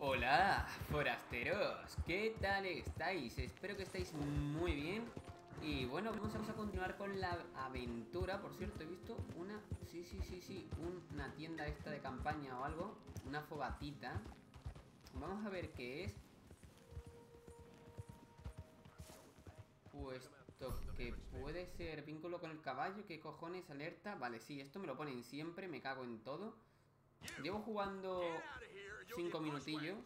Hola, forasteros, ¿qué tal estáis? Espero que estáis muy bien. Y bueno, vamos a continuar con la aventura. Por cierto, he visto una... Sí, una tienda esta de campaña o algo. Una fogatita. Vamos a ver qué es. Puesto que puede ser vínculo con el caballo. ¿Qué cojones? Alerta. Vale, sí, esto me lo ponen siempre. Me cago en todo. Llevo jugando 5 minutillos.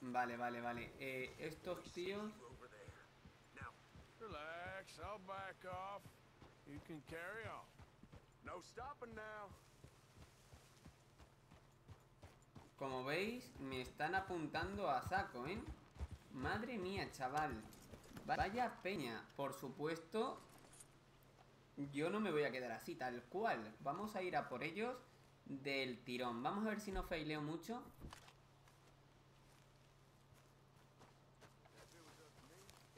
Vale. Estos tíos... Relax, I'll back off. You can carry on. No stopping now. Como veis, me están apuntando a saco, ¿eh? Madre mía, chaval. Vaya peña. Por supuesto, yo no me voy a quedar así, tal cual. Vamos a ir a por ellos del tirón. Vamos a ver si no faileo mucho.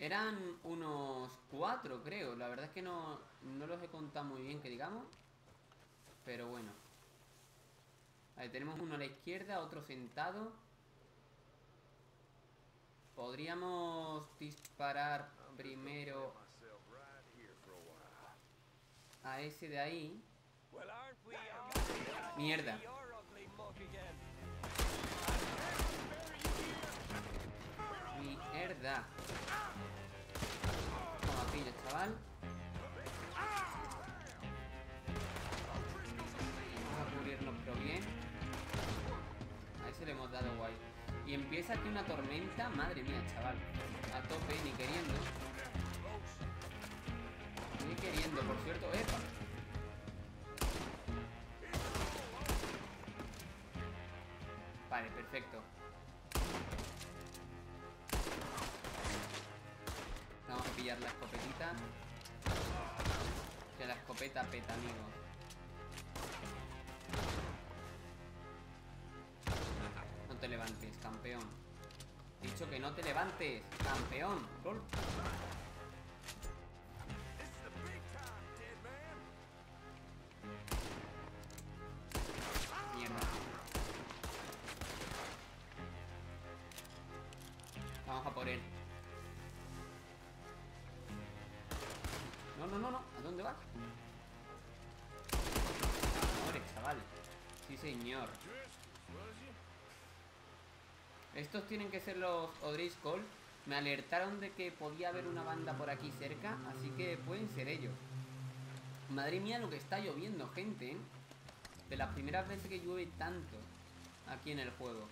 Eran unos 4, creo. La verdad es que no los he contado muy bien, que digamos. Pero bueno. Ahí tenemos uno a la izquierda, otro sentado. Podríamos disparar primero a ese de ahí. Mierda. Mierda. Toma, pillo, chaval. Vamos a cubrirnos, pero bien. A ese le hemos dado guay. Y empieza aquí una tormenta. Madre mía, chaval. A tope, ni queriendo. Ni queriendo, por cierto. ¡Epa! Vale, perfecto. Vamos a pillar la escopetita. Que la escopeta peta, amigos. No te levantes, campeón. He dicho que no te levantes, campeón. Gol. Mierda. Vamos a por él. No. ¿A dónde vas? Amores, chaval. Sí, señor. Estos tienen que ser los O'Driscoll. Me alertaron de que podía haber una banda por aquí cerca, así que pueden ser ellos. Madre mía, lo que está lloviendo, gente, ¿eh? De las primeras veces que llueve tanto aquí en el juego.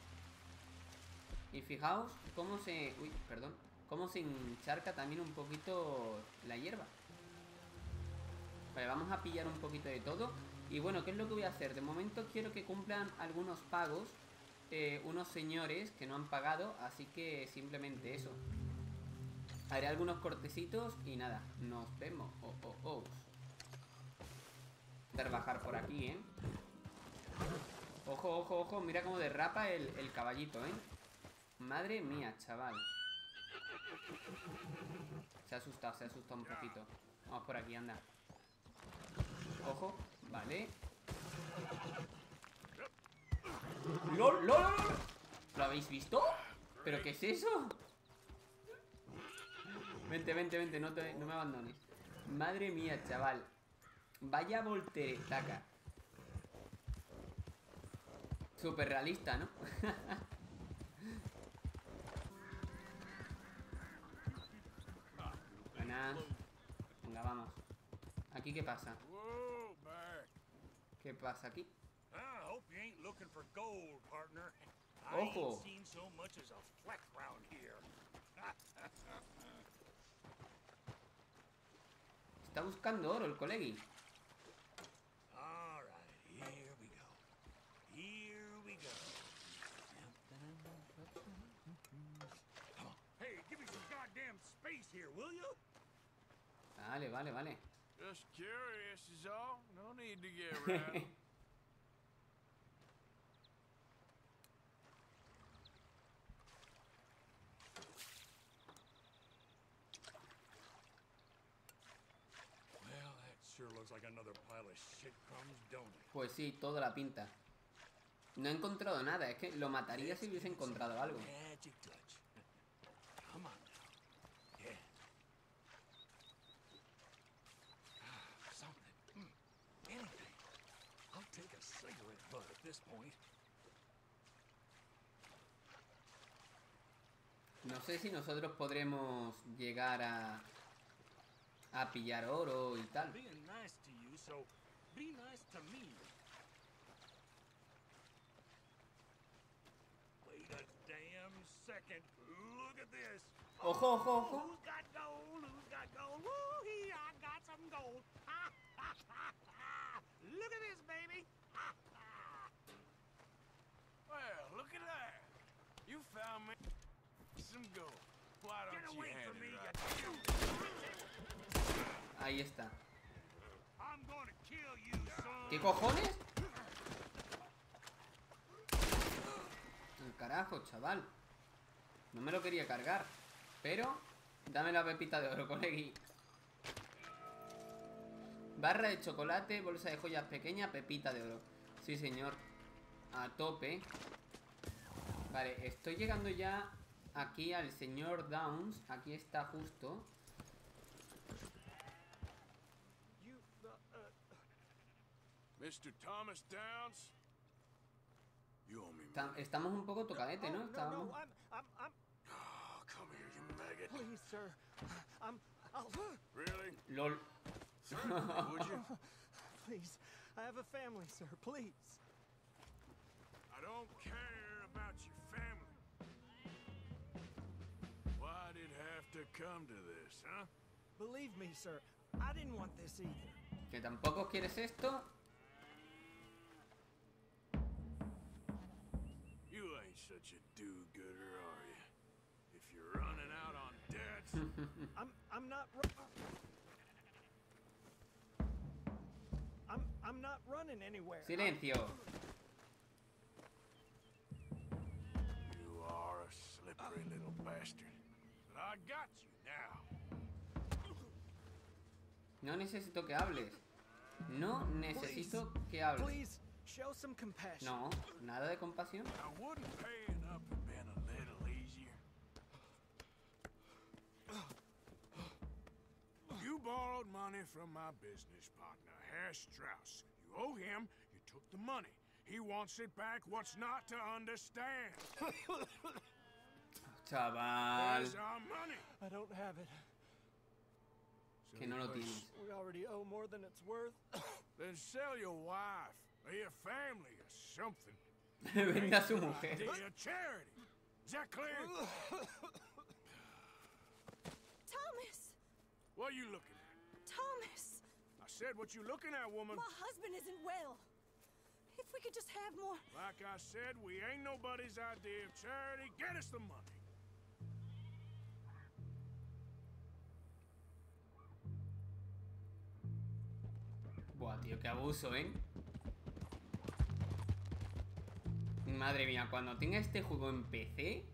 Y fijaos cómo se... Uy, perdón. Cómo se encharca también un poquito la hierba. Vale, vamos a pillar un poquito de todo. Y bueno, ¿qué es lo que voy a hacer? De momento quiero que cumplan algunos pagos. Unos señores que no han pagado. Así que simplemente eso. Haré algunos cortecitos y nada, nos vemos. Voy a bajar por aquí, ¿eh? Ojo. Mira cómo derrapa el caballito, ¿eh? Madre mía, chaval. Se ha asustado un poquito. Vamos por aquí, anda. Ojo, vale. ¡Lol! ¿Lo habéis visto? ¿Pero qué es eso? Vente, no me abandones. Madre mía, chaval. Vaya volteretaca. Súper realista, ¿no? Buenas. Venga, vamos. ¿Aquí qué pasa? ¿Qué pasa aquí? ¡Ojo! Está buscando oro el colegui. Vale. Just curious is all. No need to get around. Well, that sure looks like another pile of shit crumbs, don't it? Pues sí, toda la pinta. No he encontrado nada, es que lo mataría si hubiese encontrado algo. No sé si nosotros podremos llegar a pillar oro y tal. Ojo, ojo, ojo. Ahí está. ¿Qué cojones? El carajo, chaval. No me lo quería cargar. Pero dame la pepita de oro, colegui. Barra de chocolate, bolsa de joyas pequeña, pepita de oro. Sí, señor. A tope. Vale, estoy llegando ya aquí al señor Downs. Aquí está justo. Mr. Thomas Downs. Estamos un poco tocadete, ¿no? Estábamos... LOL. ¿Que tampoco quieres esto? You ain't such a do-gooder, are you? If you're running out on debts, I'm not running anywhere. Silencio. You are a slippery little bastard. But I got you now. No necesito que hables. No necesito que hables. Please. No, nada de compasión. You borrowed money from my business partner, Herr Strauss. You owe him, you took the money. He wants it back, what's not to understand? Chaval. Where's our money? I don't have it. Que no lo tienes. We already owe more than it's worth. Then sell your wife. Venda a su mujer. Thomas. What are you looking at? Thomas. I said what you looking at, woman. My husband isn't well. If we could just have more. Like I said, we ain't nobody's idea of charity. Get us the money. Buah, tío, qué abuso, ¿eh? Madre mía, cuando tenga este juego en PC,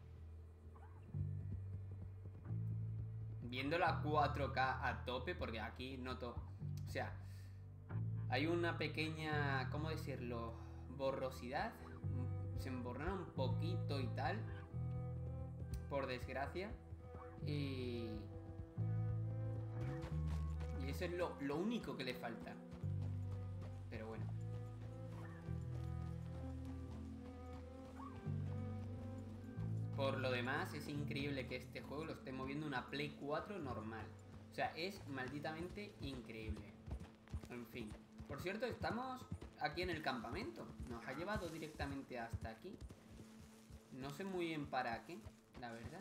viendo la 4K a tope, porque aquí noto, o sea, hay una pequeña, ¿cómo decirlo?, borrosidad. Se emborrona un poquito y tal, por desgracia. Y eso es lo único que le falta. Pero bueno. Por lo demás, es increíble que este juego lo esté moviendo una Play 4 normal. O sea, es malditamente increíble. En fin. Por cierto, estamos aquí en el campamento. Nos ha llevado directamente hasta aquí. No sé muy bien para qué, la verdad.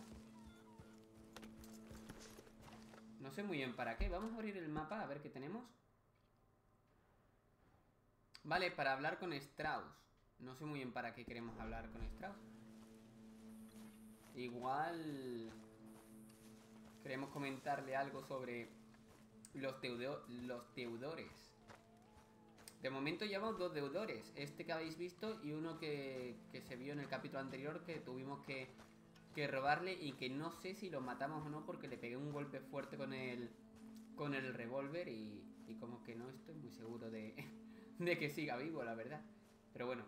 No sé muy bien para qué. Vamos a abrir el mapa a ver qué tenemos. Vale, para hablar con Strauss. No sé muy bien para qué queremos hablar con Strauss. Igual queremos comentarle algo sobre los deudores. De momento llevamos 2 deudores. Este que habéis visto y uno que se vio en el capítulo anterior, que tuvimos que robarle y que no sé si lo matamos o no, porque le pegué un golpe fuerte con el revólver y como que no estoy muy seguro de que siga vivo, la verdad. Pero bueno.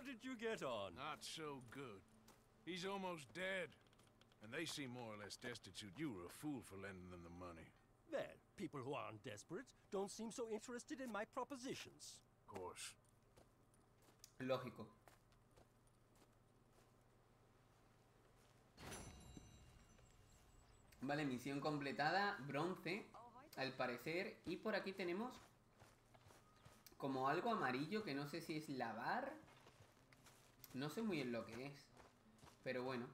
How did you get on? Not so good. He's almost dead. And they seem more or less destitute. You were a fool for lending them the money. Well, people who aren't desperate don't seem so interested in my propositions. Of course. Lógico. Vale, misión completada, bronce, al parecer. Y por aquí tenemos como algo amarillo que no sé si es lavar. No sé muy bien lo que es. Pero bueno,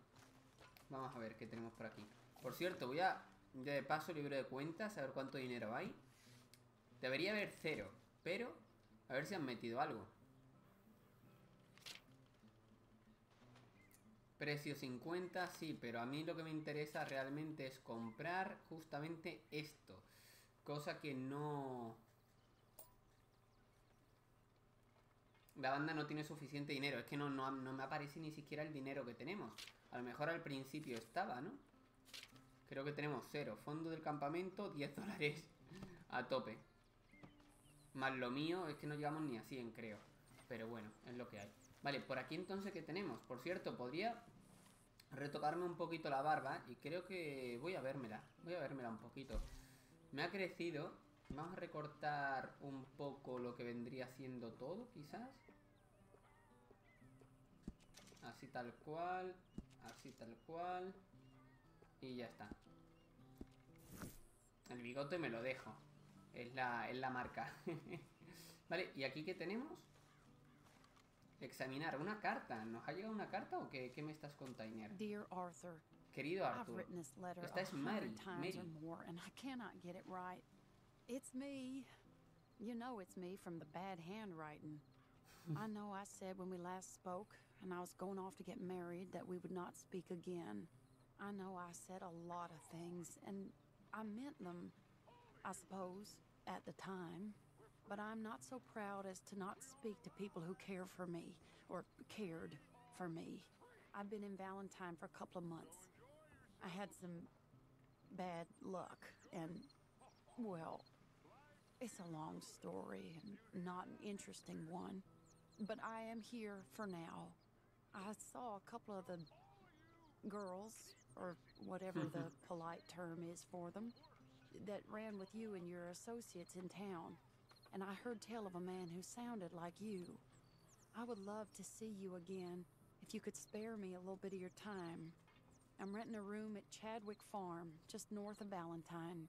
vamos a ver qué tenemos por aquí. Por cierto, voy a, ya de paso, libro de cuentas, a ver cuánto dinero hay. Debería haber cero, pero a ver si han metido algo. Precio 50, sí, pero a mí lo que me interesa realmente es comprar justamente esto. Cosa que no... La banda no tiene suficiente dinero. Es que no me aparece ni siquiera el dinero que tenemos. A lo mejor al principio estaba, ¿no? Creo que tenemos cero. Fondo del campamento, 10 dólares a tope. Más lo mío, es que no llegamos ni a 100, creo. Pero bueno, es lo que hay. Vale, por aquí entonces, ¿qué tenemos? Por cierto, podría retocarme un poquito la barba. Y creo que voy a vérmela. Voy a vérmela un poquito. Me ha crecido. Vamos a recortar un poco lo que vendría siendo todo, quizás. Así tal cual. Así tal cual. Y ya está. El bigote me lo dejo. Es la marca. Vale, ¿y aquí qué tenemos? Examinar una carta. ¿Nos ha llegado una carta o qué me estás contando? Dear Arthur, querido Arthur, esta es Mary. And I cannot get it right. It's me. You know it's me from the bad handwriting. I know I said when we last spoke and I was going off to get married that we would not speak again. I know I said a lot of things and I meant them, I suppose, at the time. But I'm not so proud as to not speak to people who care for me, or cared for me. I've been in Valentine for a couple of months. I had some bad luck, and, well, it's a long story and not an interesting one. But I am here for now. I saw a couple of the girls, or whatever the polite term is for them, that ran with you and your associates in town. And I heard tell of a man who sounded like you. I would love to see you again if you could spare me a little bit of your time. I'm renting a room at Chadwick Farm, just north of Valentine.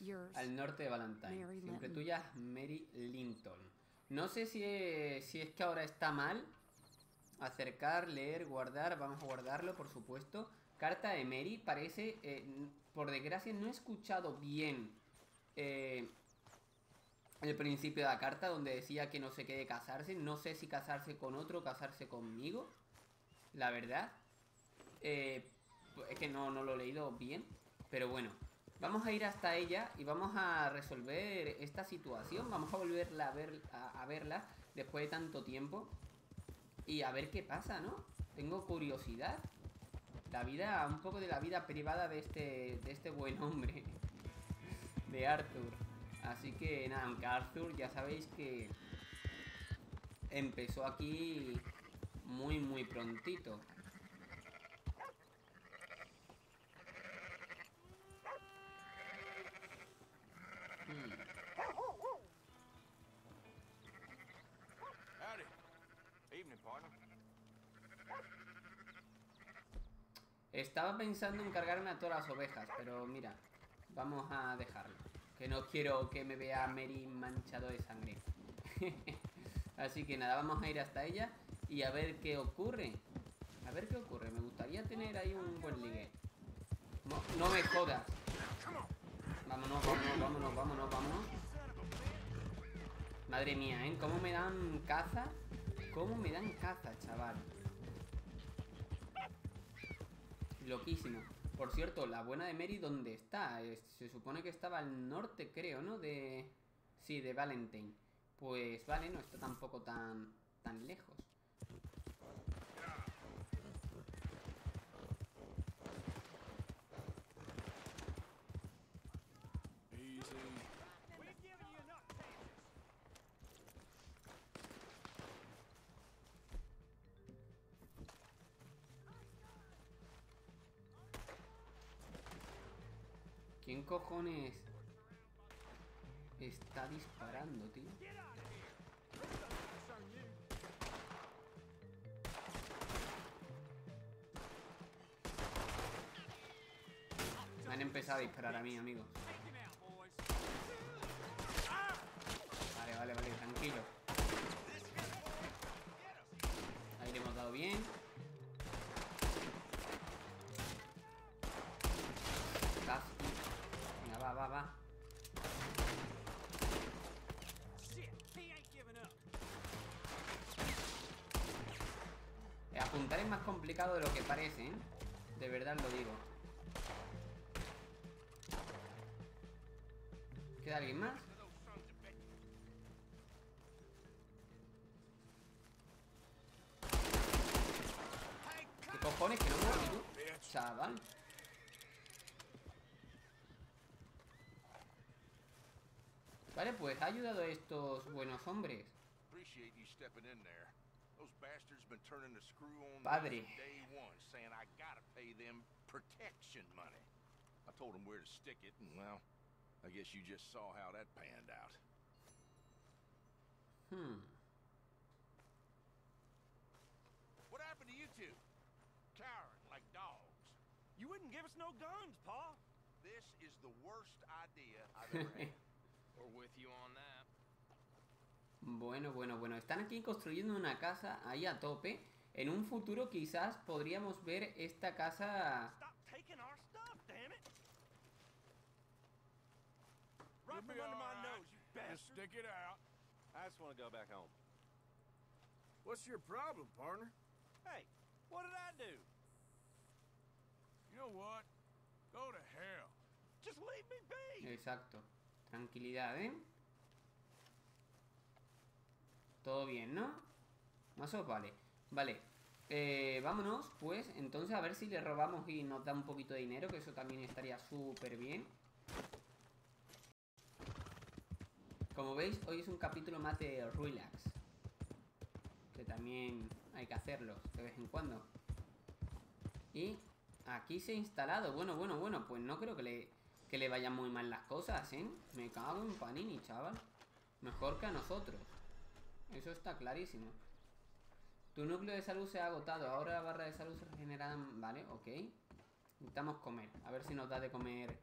Yours, al norte de Valentine. Mary Linton. Siempre tuya, Mary Linton. No sé si es que ahora está mal. Acercar, leer, guardar. Vamos a guardarlo, por supuesto. Carta de Mary. Parece, por desgracia, no he escuchado bien el principio de la carta, donde decía que no sé qué de casarse. No sé si casarse con otro o casarse conmigo. La verdad. Es que no lo he leído bien. Pero bueno. Vamos a ir hasta ella y vamos a resolver esta situación. Vamos a volverla a verla después de tanto tiempo. Y a ver qué pasa, ¿no? Tengo curiosidad. La vida, un poco de la vida privada de este buen hombre. De Arthur. Así que nada, aunque Arthur ya sabéis que empezó aquí muy prontito. Howdy. Evening, partner. Estaba pensando en cargarme a todas las ovejas, pero mira, vamos a dejarlo. Que no quiero que me vea Mary manchado de sangre. Así que nada, vamos a ir hasta ella y a ver qué ocurre. A ver qué ocurre. Me gustaría tener ahí un buen ligue. No, no me jodas. Vámonos. Madre mía, ¿eh? ¿Cómo me dan caza? ¿Cómo me dan caza, chaval? Loquísimo. Por cierto, la buena de Mary, ¿dónde está? Se supone que estaba al norte, creo, ¿no? Sí, de Valentine. Pues vale, no está tampoco tan lejos. ¿Quién cojones está disparando, tío? Me han empezado a disparar a mí, amigos. Vale, vale, vale, tranquilo. Ahí le hemos dado bien. Casi. Venga, va, va, va. Apuntar es más complicado de lo que parece, ¿eh? De verdad lo digo. ¿Queda alguien más? ¿Qué cojones? Que no mueres tú, chaval. Vale, pues ha ayudado a estos buenos hombres. Padre. What happened to you two? Cowering like dogs. You wouldn't give us no guns, Pa. This is the worst idea I've ever had. We're with you on that. Bueno, bueno, bueno. Están aquí construyendo una casa ahí a tope. En un futuro quizás podríamos ver esta casa. Stop taking our stuff, damn it. Right from under my nose, you bastard. Just stick it out. I just want to go back home. What's your problem, partner? Hey. What did I do? You know what? Go to hell. Just leave me be. Exacto. Tranquilidad, ¿eh? Todo bien, ¿no? Más os vale. Vale. Vámonos, pues. Entonces, a ver si le robamos y nos da un poquito de dinero, que eso también estaría súper bien. Como veis, hoy es un capítulo más de relax. Que también hay que hacerlo de vez en cuando. Y aquí se ha instalado. Bueno, bueno, bueno. Pues no creo que le vayan muy mal las cosas, ¿eh? Me cago en Panini, chaval. Mejor que a nosotros. Eso está clarísimo. Tu núcleo de salud se ha agotado. Ahora la barra de salud se regenera. Vale, ok. Necesitamos comer. A ver si nos da de comer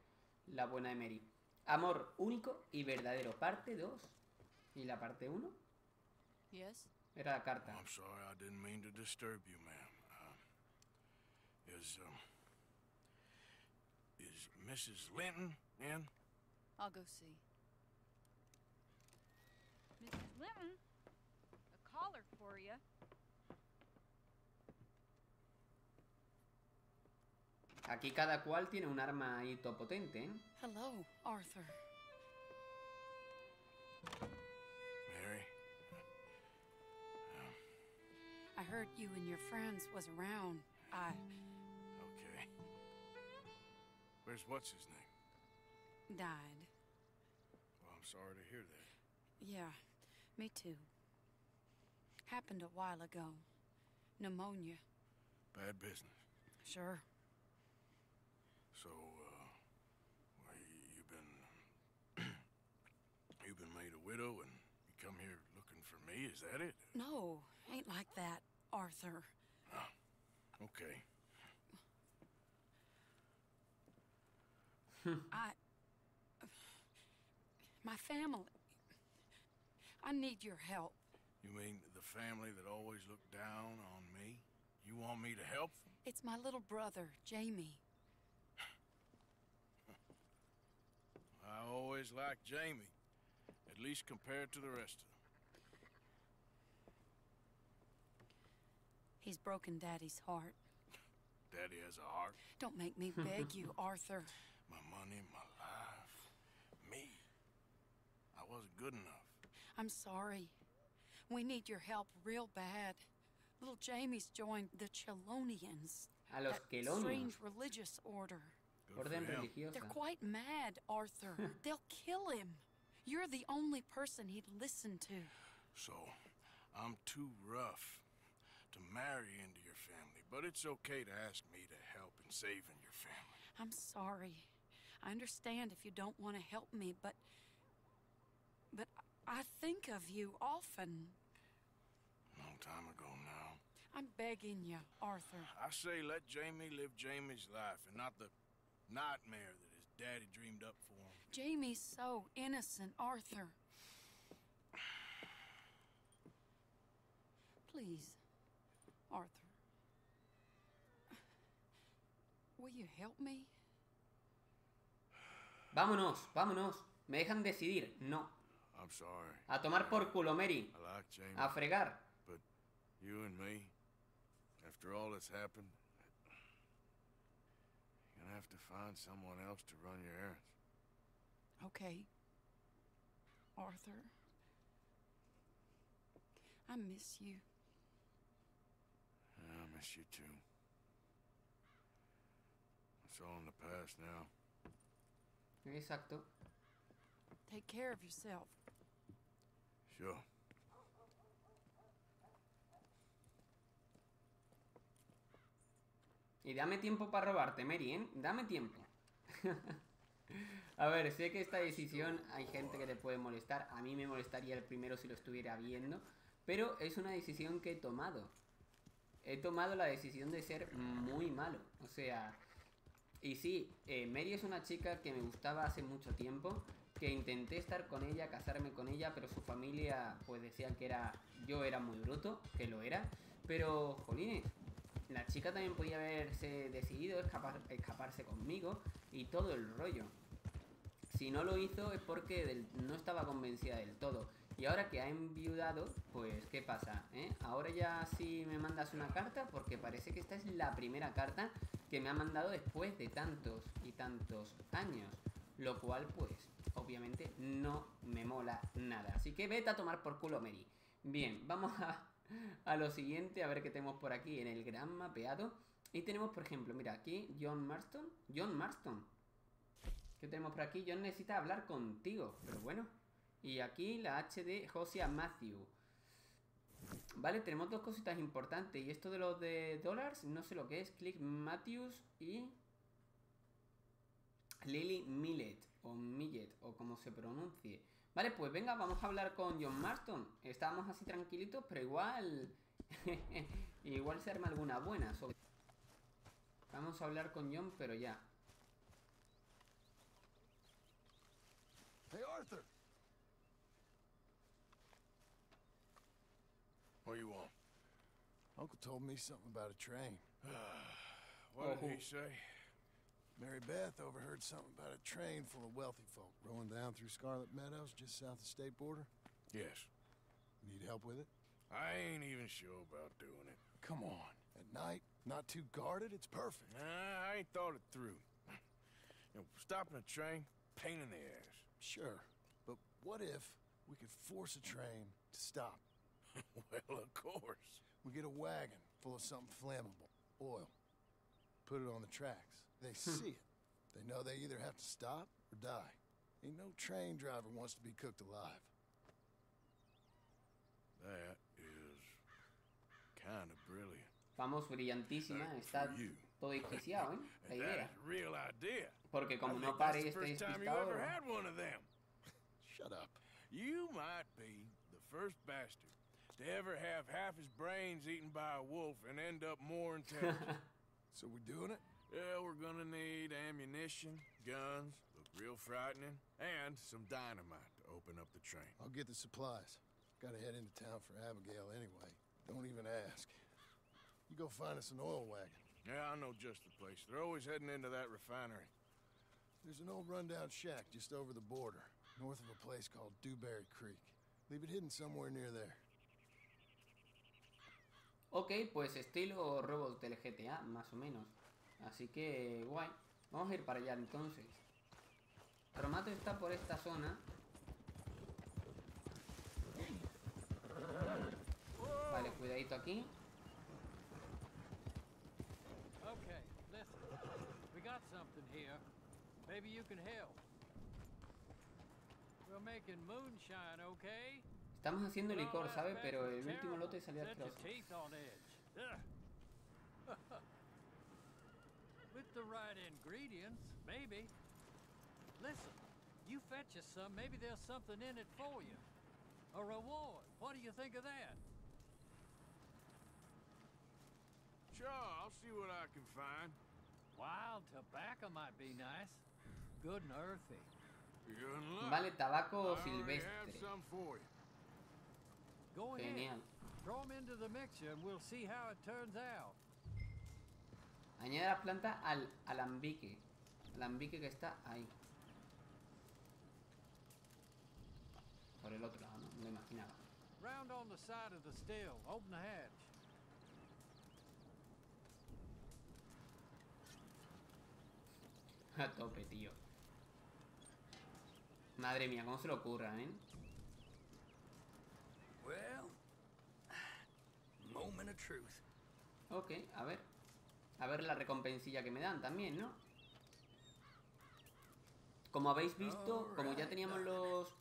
la buena de Mary. Amor único y verdadero. Parte 2. ¿Y la parte 1? Yes. Era la carta. I'm sorry, I didn't mean to disturb you, ma'am. Is Mrs. Linton in? I'll go see. Mrs. Linton, a caller for you. Aquí cada cual tiene un arma ahí todo potente, ¿eh? Hello, Arthur. Mary. I heard you and your friends was around. Okay. Where's what's his name? Died. Well, I'm sorry to hear that. Yeah, me too. Happened a while ago. Pneumonia. Bad business. Sure. So, well, you've been made a widow and you come here looking for me, is that it? No, ain't like that, Arthur. Oh. Okay. My family. I need your help. You mean the family that always looked down on me? You want me to help them? It's my little brother, Jamie. I always liked Jamie, at least compared to the rest of them. He's broken Daddy's heart. Daddy has a heart? Don't make me beg you, Arthur. My money, my life, me. I wasn't good enough. I'm sorry. We need your help real bad. Little Jamie's joined the Chelonians. A los Chelonians. Strange religious order. Orden religiosa. They're quite mad, Arthur. They'll kill him. You're the only person he'd listen to. So, I'm too rough to marry into your family, but it's okay to ask me to help in saving your family. I'm sorry. I understand if you don't want to help me, but I think of you often. Long time ago now. I'm begging you, Arthur. I say let Jamie live Jamie's life and not the nightmare that his daddy dreamed up for him. Jamie's so innocent, Arthur. Please, Arthur. Will you help me? Vámonos, vámonos. Me dejan decidir. No. I'm sorry. A tomar por culo, Mary. I like Jamie, a fregar. But you and me, after all that's happened, you're gonna have to find someone else to run your errands. Okay, Arthur. I miss you. I miss you too. It's all in the past now. Exacto. Take care of yourself. Sure. Y dame tiempo para robarte, Mary, ¿eh? Dame tiempo. A ver, sé que esta decisión hay gente que te puede molestar. A mí me molestaría el primero si lo estuviera viendo. Pero es una decisión que he tomado. He tomado la decisión de ser muy malo. O sea... Y sí, Mary es una chica que me gustaba hace mucho tiempo, que intenté estar con ella, casarme con ella, pero su familia pues decía que yo era muy bruto, que lo era. Pero, jolines, la chica también podía haberse decidido escaparse conmigo y todo el rollo. Si no lo hizo es porque no estaba convencida del todo. Y ahora que ha enviudado, pues ¿qué pasa? Ahora ya sí me mandas una carta, porque parece que esta es la primera carta que me ha mandado después de tantos y tantos años. Lo cual, pues, obviamente no me mola nada. Así que vete a tomar por culo, Mary. Bien, vamos a lo siguiente, a ver qué tenemos por aquí en el gran mapeado. Y tenemos, por ejemplo, mira, aquí John Marston. John Marston. ¿Qué tenemos por aquí? John necesita hablar contigo, pero bueno. Y aquí la H de Hosea Matthews. Vale, tenemos dos cositas importantes. Y esto de los de dólares, no sé lo que es. Click Matthews y Lily Millet, o Millet, o como se pronuncie. Vale, pues venga, vamos a hablar con John Marston. Estábamos así tranquilitos, pero igual igual se arma alguna buena. Vamos a hablar con John, pero ya. Hey, Arthur. What do you want? Uncle told me something about a train. What did he say? Mary Beth overheard something about a train full of wealthy folk rolling down through Scarlet Meadows just south of the state border? Yes. Need help with it? I ain't even sure about doing it. Come on. At night, not too guarded, it's perfect. Nah, I ain't thought it through. Stopping a train, pain in the ass. Sure, but what if we could force a train to stop? Well, of course. We get a wagon full of something flammable, oil. Put it on the tracks. They see it. They know they either have to stop or die. Ain't no train driver wants to be cooked alive. That is kind of brilliant. Vamos, brillantísima. Está todo desquiciado, ¿eh? La idea. Real idea. Porque como no pare, estoy despistado. Shut up. You might be the first bastard to ever have half his brains eaten by a wolf and end up more intelligent. So we're doing it? Yeah, we're gonna need ammunition, guns, look real frightening, and some dynamite to open up the train. I'll get the supplies. Gotta head into town for Abigail anyway. Don't even ask. You go find us an oil wagon. Yeah, I know just the place. They're always heading into that refinery. There's an old rundown shack just over the border, north of a place called Dewberry Creek. Leave it hidden somewhere near there. Ok, pues estilo robot del GTA, más o menos. Así que, guay. Vamos a ir para allá entonces. Tromato está por esta zona. Vale, cuidadito aquí. Ok, listen. We got something here. Maybe you can help. We're making moonshine, okay? Estamos haciendo licor, ¿sabes? Pero el último lote salió asqueroso. Listen, you fetch us some, maybe there's something in it for you. A reward. What do you think of that? Sure, I'll see what I can find. Wild tobacco might be nice. Good and earthy. Vale, tabaco silvestre. Go ahead. Throw them into the mixture and we'll see how it turns out. Añade la planta al alambique. Alambique que está ahí. Por el otro lado, no me lo imaginaba. Round on the side of the still. Open the hatch. A tope, tío. Madre mía, cómo se lo ocurra, ¿eh? Well, moment of truth. Ok, a ver. A ver la recompensilla que me dan también, ¿no? Como habéis visto, como ya teníamos los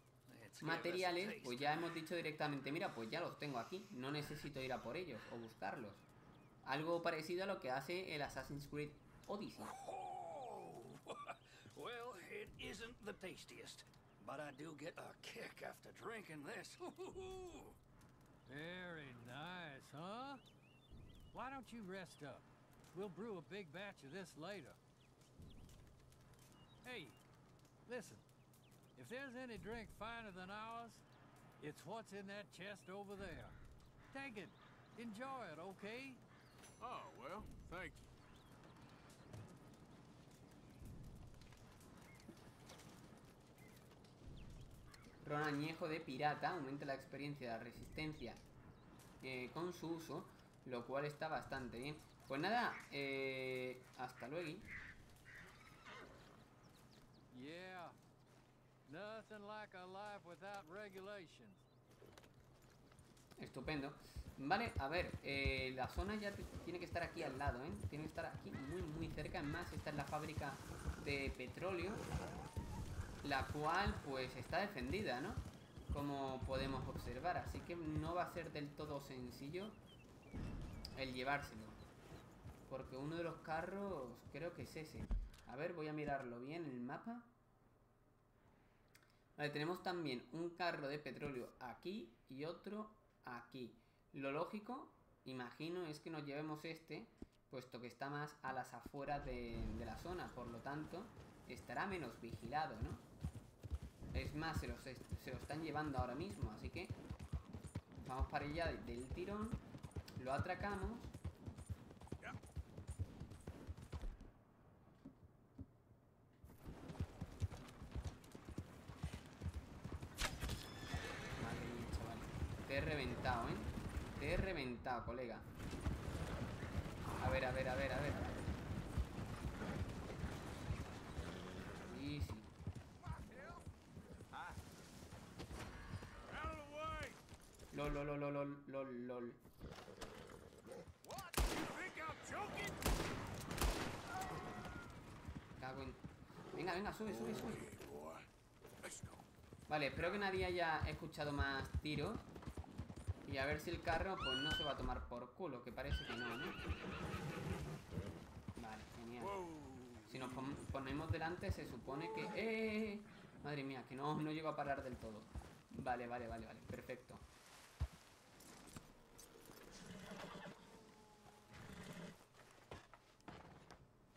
materiales, pues ya hemos dicho directamente, mira, pues ya los tengo aquí. No necesito ir a por ellos o buscarlos. Algo parecido a lo que hace el Assassin's Creed Odyssey. Well, it isn't the tastiest, but I do get a kick after drinking this. Very nice, huh? Why don't you rest up? We'll brew a big batch of this later. Hey, listen. If there's any drink finer than ours, it's what's in that chest over there. Take it. Enjoy it, okay? Oh, well, thank you. Ron añejo de pirata aumenta la experiencia de la resistencia con su uso, lo cual está bastante bien. Pues nada, hasta luego. Yeah, nothing like a life without regulations. Estupendo. Vale, a ver, la zona ya tiene que estar aquí al lado, ¿eh? Tiene que estar aquí muy cerca. Además, esta es la fábrica de petróleo, la cual pues está defendida, ¿no? Como podemos observar, así que no va a ser del todo sencillo el llevárselo, porque uno de los carros creo que es ese. A ver, voy a mirarlo bien en el mapa. Vale, tenemos también un carro de petróleo aquí y otro aquí. Lo lógico, imagino, es que nos llevemos este, puesto que está más a las afueras de la zona, por lo tanto estará menos vigilado, ¿no? Es más, se lo están llevando ahora mismo, así que vamos para allá del tirón. Lo atracamos. Madre mía, chaval. Te he reventado, ¿eh? Te he reventado, colega. A ver, a ver, a ver, a ver. Easy. Lol, lol, lol, lol, lol, lol. Cago en... Venga, venga, sube, sube, sube. Vale, espero que nadie haya escuchado más tiros. Y a ver si el carro pues no se va a tomar por culo, que parece que no, ¿no? Vale, genial. Si nos ponemos delante se supone que... ¡Eh! Madre mía, que no llego a parar del todo. Vale, vale, vale, vale, perfecto.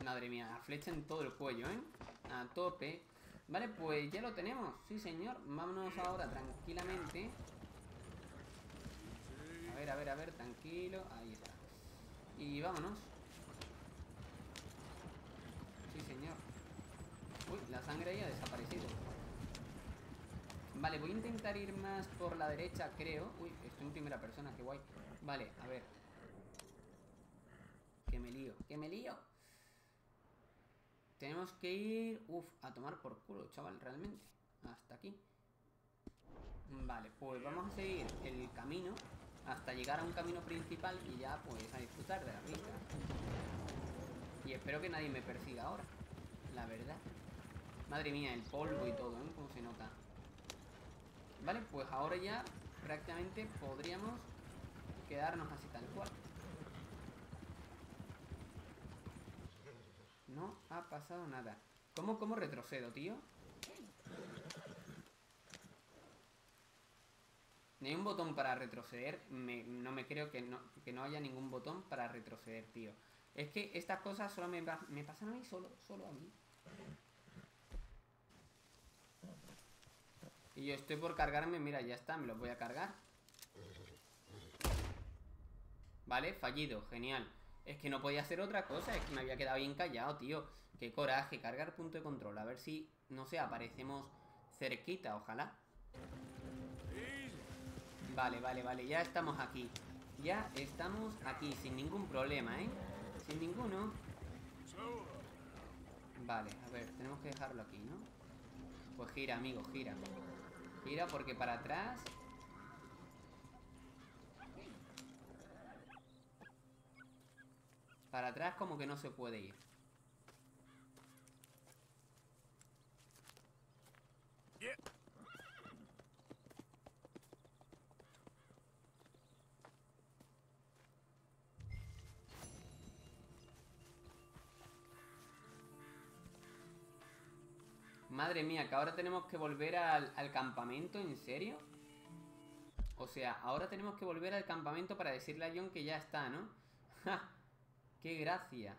Madre mía, la flecha en todo el cuello, ¿eh? A tope. Vale, pues ya lo tenemos, sí señor. Vámonos ahora tranquilamente. A ver, tranquilo. Ahí está. Y vámonos. Sí, señor. Uy, la sangre ya ha desaparecido. Vale, voy a intentar ir más por la derecha, creo. Uy, estoy en primera persona, qué guay. Vale, a ver. Que me lío, Tenemos que ir... Uf, a tomar por culo, chaval, realmente. Hasta aquí. Vale, pues vamos a seguir el camino hasta llegar a un camino principal y ya pues a disfrutar de la vista. Y espero que nadie me persiga ahora, la verdad. Madre mía, el polvo y todo, ¿eh? Como se nota. Vale, pues ahora ya prácticamente podríamos quedarnos así tal cual. No ha pasado nada. ¿Cómo retrocedo, tío? ¿No hay un botón para retroceder? No me creo que no haya ningún botón para retroceder, tío. Es que estas cosas solo me pasan a mí, solo a mí. Y yo estoy por cargarme, mira, ya está, me los voy a cargar. Vale, fallido, genial. Es que no podía hacer otra cosa, es que me había quedado bien callado, tío. Qué coraje, cargar punto de control. A ver si, no sé, aparecemos cerquita, ojalá. Vale, ya estamos aquí. Ya estamos aquí, sin ningún problema, ¿eh? Sin ninguno. Vale, a ver, tenemos que dejarlo aquí, ¿no? Pues gira, amigo, gira. Gira porque para atrás... Para atrás como que no se puede ir. Madre mía, que ahora tenemos que volver al campamento, ¿en serio? O sea, ahora tenemos que volver al campamento para decirle a John que ya está, ¿no? ¡Ja! ¡Qué gracia!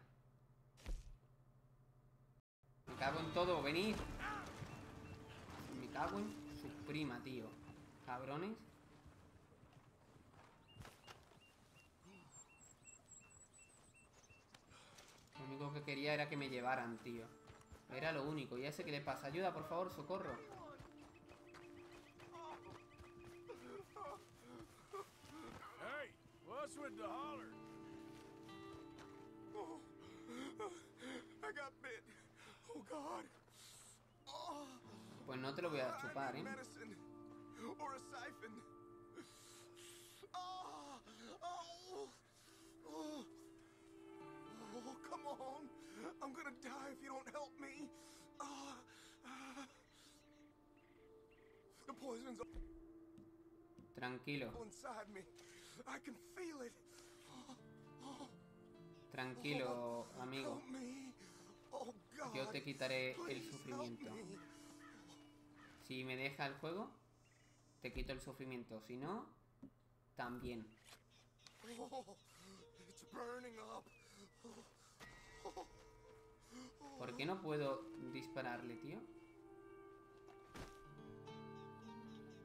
Me cago en todo, venid. Me cago en su prima, tío. Cabrones. Lo único que quería era que me llevaran, tío. Era lo único. Ya sé qué le pasa. Ayuda, por favor, socorro. Hey, what's with the holler? Oh, I got bit. Oh God. Oh. Pues no te lo voy a chupar, ¿eh? Or a siphon. Oh, oh, oh. Oh, come on. I'm gonna die if you don't help me. Oh. The poison's Tranquilo. Inside me. I can feel it. Oh. Oh. Tranquilo, amigo. Yo te quitaré el sufrimiento. Si me deja el juego, te quito el sufrimiento. Si no, también. ¿Por qué no puedo dispararle, tío?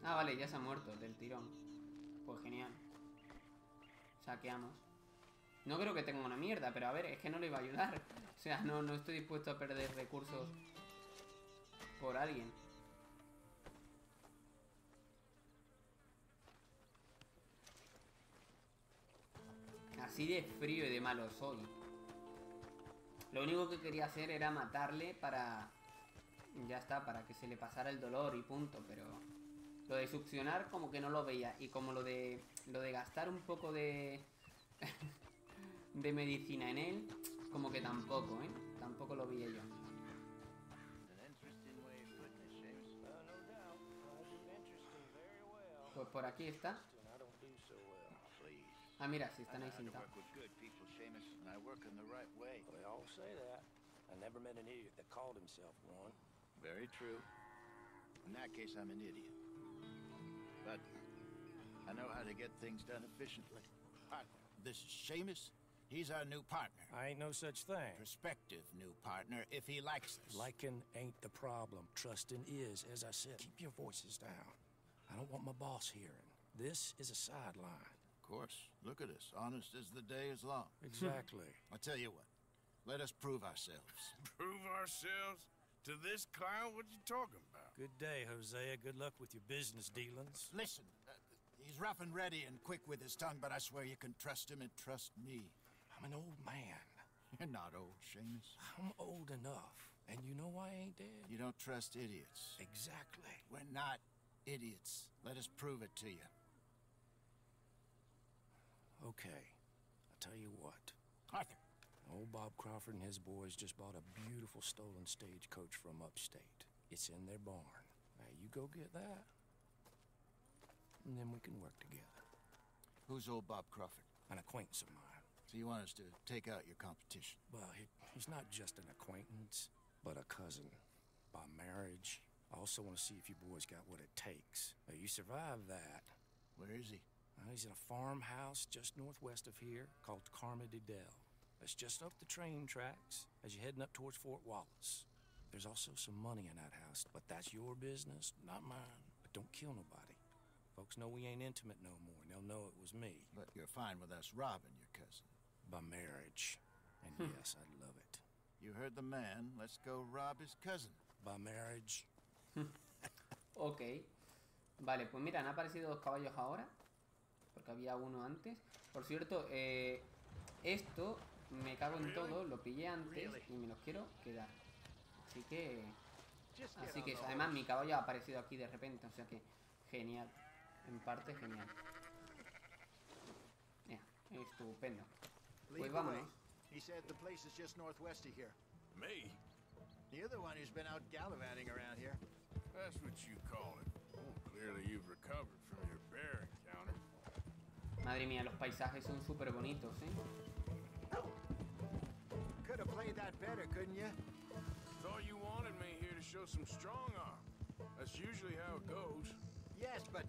Ah, vale, ya se ha muerto del tirón. Pues genial. Saqueamos. No creo que tenga una mierda, pero a ver, es que no le iba a ayudar. O sea, no estoy dispuesto a perder recursos por alguien. Así de frío y de malo soy. Lo único que quería hacer era matarle para... Ya está, para que se le pasara el dolor y punto, pero... Lo de succionar como que no lo veía. Y como lo de gastar un poco de... de medicina en él, como que tampoco, ¿eh? Tampoco lo vi yo. Pues por aquí está. Ah, mira, si están ahí sentados. This is Seamus. He's our new partner. I ain't no such thing. Prospective new partner, if he likes us. Liking ain't the problem. Trusting is, as I said. Keep your voices down. I don't want my boss hearing. This is a sideline. Of course. Look at us. Honest as the day is long. Exactly. I'll tell you what. Let us prove ourselves. Prove ourselves? To this clown? What you talking about? Good day, Hosea. Good luck with your business dealings. Listen. He's rough and ready and quick with his tongue, but I swear you can trust him and trust me. I'm an old man. You're not old, Seamus. I'm old enough, and you know I ain't dead. You don't trust idiots. Exactly. We're not idiots. Let us prove it to you. Okay. I'll tell you what. Arthur. Old Bob Crawford and his boys just bought a beautiful stolen stagecoach from upstate. It's in their barn. Now you go get that. And then we can work together. Who's old Bob Crawford? An acquaintance of mine. So you want us to take out your competition? Well, he's not just an acquaintance, but a cousin. By marriage, I also want to see if you boys got what it takes. Now, you survived that. Where is he? He's in a farmhouse just northwest of here called Carmody Dell. That's just up the train tracks as you're heading up towards Fort Wallace. There's also some money in that house, but that's your business, not mine. But don't kill nobody. Folks know we ain't intimate no more, and they'll know it was me. But you're fine with us robbing your cousin. By marriage. And yes, I'd love it. You heard the man. Let's go rob his cousin. By marriage. Ok. Vale, pues mira, han aparecido dos caballos ahora. Porque había uno antes. Por cierto, esto me cago en todo. Lo pillé antes y me los quiero quedar. Así que además mi caballo ha aparecido aquí de repente. O sea que genial. En parte genial. Estupendo. Pues vámonos. He said the place is just northwest of here. Me? The other one who's been out gallivanting around here. That's what you call it. Well, clearly you've recovered from your bear encounter. Madre mía, los paisajes son súper bonitos, ¿eh? Could have played that better, couldn't you? Thought you wanted me here to show some strong arm. That's usually how it goes. Yes, but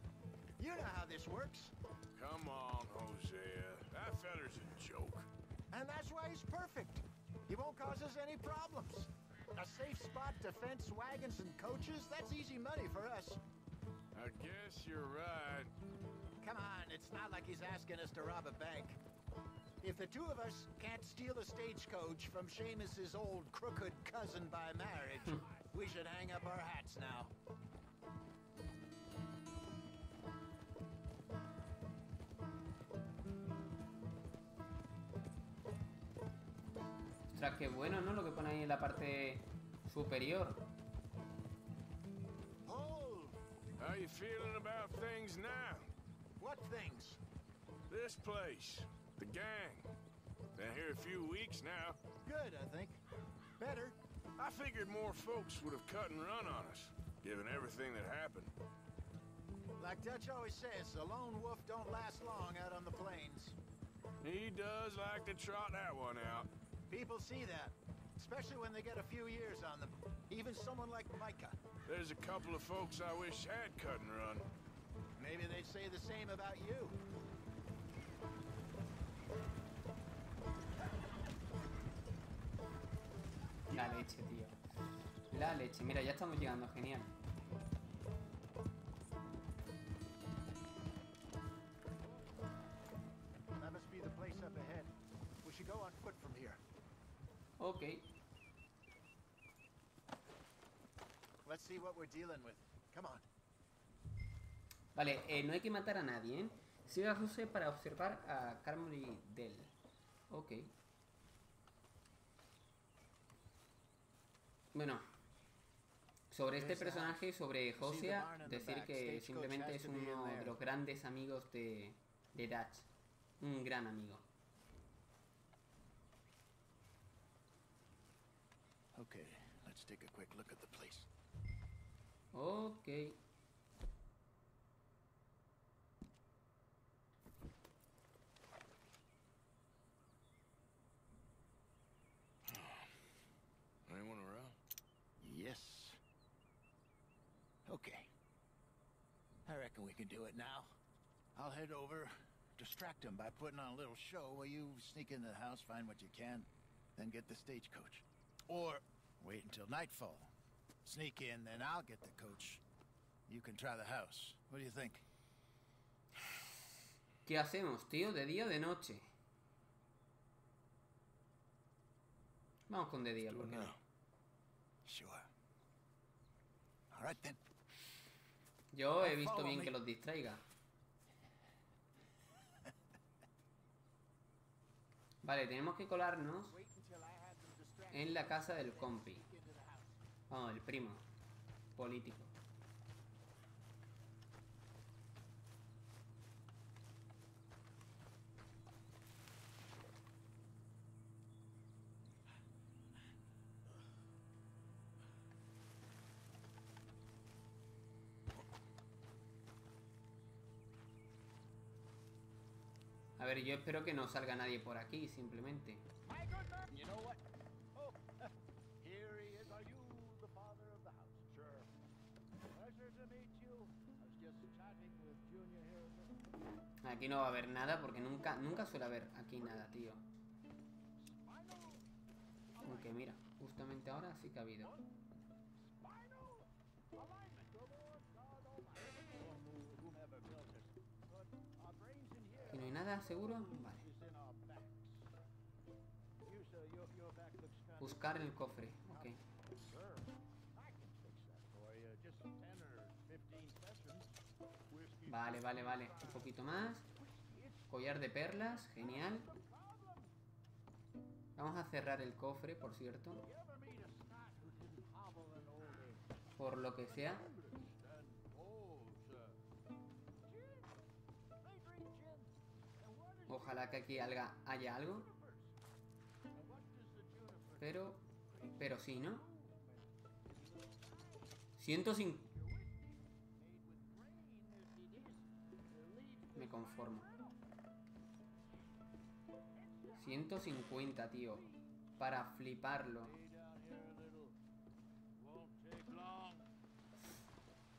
you know how this works. Come on, Hosea. That feller's a joke. And that's why he's perfect. He won't cause us any problems. A safe spot to fence wagons and coaches, that's easy money for us. I guess you're right. Come on, it's not like he's asking us to rob a bank. If the two of us can't steal a stagecoach from Seamus's old crooked cousin by marriage, we should hang up our hats now. Ostras, qué bueno, ¿no? Lo que pone ahí en la parte superior. How you feeling about things now? What things? This place, the gang. Been here a few weeks now. Good, I think. Better. I figured more folks would have cut and run on us, given everything that happened. Like Dutch always says, a lone wolf don't last long out on the plains. He does like to trot that one out. People see that, especially when they get a few years on them. Even someone like Micah. There's a couple of folks I wish had cut and run. Maybe they'd say the same about you. La leche, tío. La leche. Mira, ya estamos llegando. Genial. That must be the place up ahead. We should go on foot from here. Okay. Let's see what we're dealing with. Come on. Vale, no hay que matar a nadie, ¿eh? Siga a José para observar a Carmody Dell. Ok. Bueno, sobre este personaje, sobre Hosea, decir que simplemente es uno de los grandes amigos de Dutch. Un gran amigo. Okay, let's take a quick look at the place. Okay. Anyone around? Yes. Okay. I reckon we can do it now. I'll head over, distract him by putting on a little show while you sneak into the house, find what you can, then get the stagecoach. Or wait until nightfall. Sneak in, then I'll get the coach. You can try the house. What do you think? ¿Qué hacemos, tío? ¿De día o de noche? Vamos con de día, ¿por qué no? Sure. All right, then. Yo he visto bien que los distraiga. Vale, tenemos que colarnos en la casa del compi. Vamos, el primo político. A ver, yo espero que no salga nadie por aquí, simplemente. Aquí no va a haber nada porque nunca suele haber aquí nada, tío. Aunque mira, justamente ahora sí que ha habido. ¿Aquí no hay nada, seguro? Vale. Buscar el cofre, ok. Vale, vale, vale. Un poquito más. Collar de perlas, genial. Vamos a cerrar el cofre, por cierto. Por lo que sea. Ojalá que aquí haya algo. Pero sí, ¿no? 105. Me conformo. 150, tío. Para fliparlo.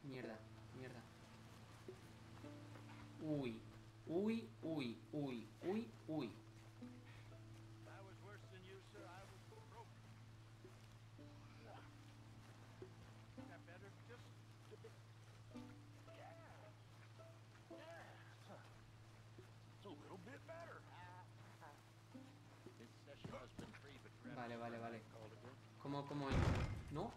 Mierda, mierda. Uy. Uy, uy, uy, uy, uy. Vale, vale, vale. ¿Cómo? ¿No?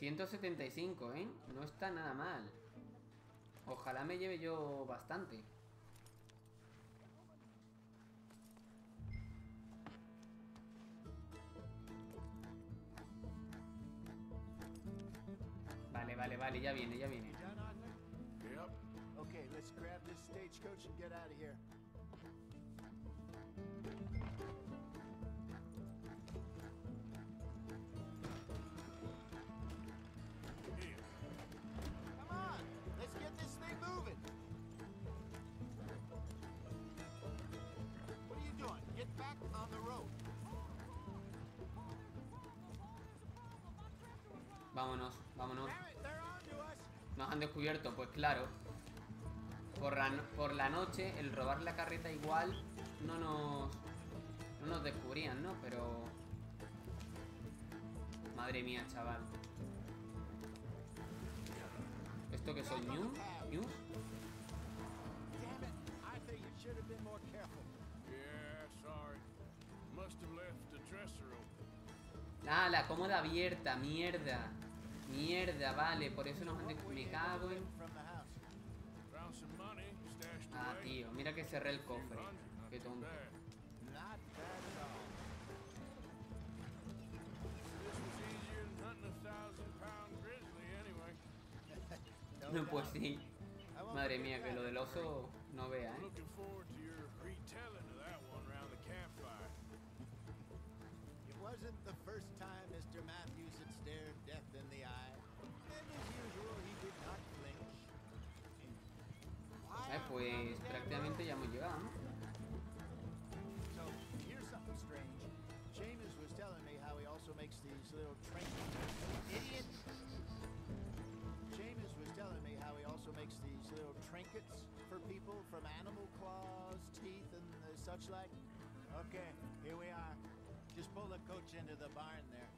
$175, ¿eh? No está nada mal. Ojalá me lleve yo bastante. Vale, vale, vale, ya viene, ya viene. Vámonos, vámonos. Nos han descubierto, pues claro. Por la noche, el robar la carreta igual no nos descubrían, ¿no? Pero... Madre mía, chaval. ¿Esto que soy? ¿New? ¿New? Ah, la cómoda abierta, mierda. Mierda, vale, por eso nos han descomunicado. Ah, tío, mira que cerré el cofre. Qué tonto. No, pues sí. Madre mía, que lo del oso no vea, ¿eh? Wasn't the first time Mr. Matthews had stared death in the eye, and as usual he did not flinch. Pues prácticamente ya hemos llegado, ¿no? So here's something strange. Seamus was telling me how he also makes these little trinkets. Idiot. Seamus was telling me how he also makes these little trinkets for people from animal claws, teeth, and such like. Okay, here we are. Just pull the coach into the barn there.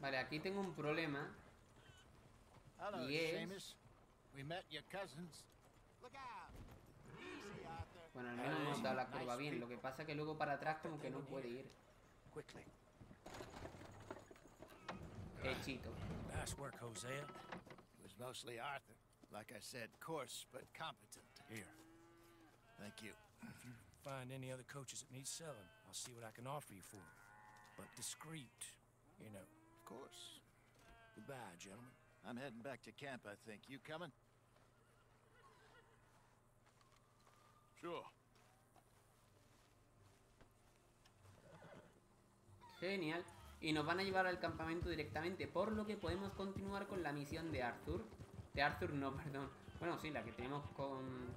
Vale, aquí tengo un problema. Hello, Seamus. We met your cousins. Look out. Easy, Arthur. Bueno, al menos hemos dado la curva bien. Lo que pasa es que luego para atrás como que no puede ir. Quickly. Hechito. Nice work, Hosea. It was mostly Arthur. Like I said, coarse but competent. Here. Thank you. Find any other coaches that need selling. I'll see what I can offer you for them. But discreet, you know. Of course. Goodbye, gentlemen. I'm heading back to camp, I think. You coming? Sure. Genial. Y nos van a llevar al campamento directamente, por lo que podemos continuar con la misión de Arthur. De Arthur no, perdón. Bueno, sí, la que tenemos con...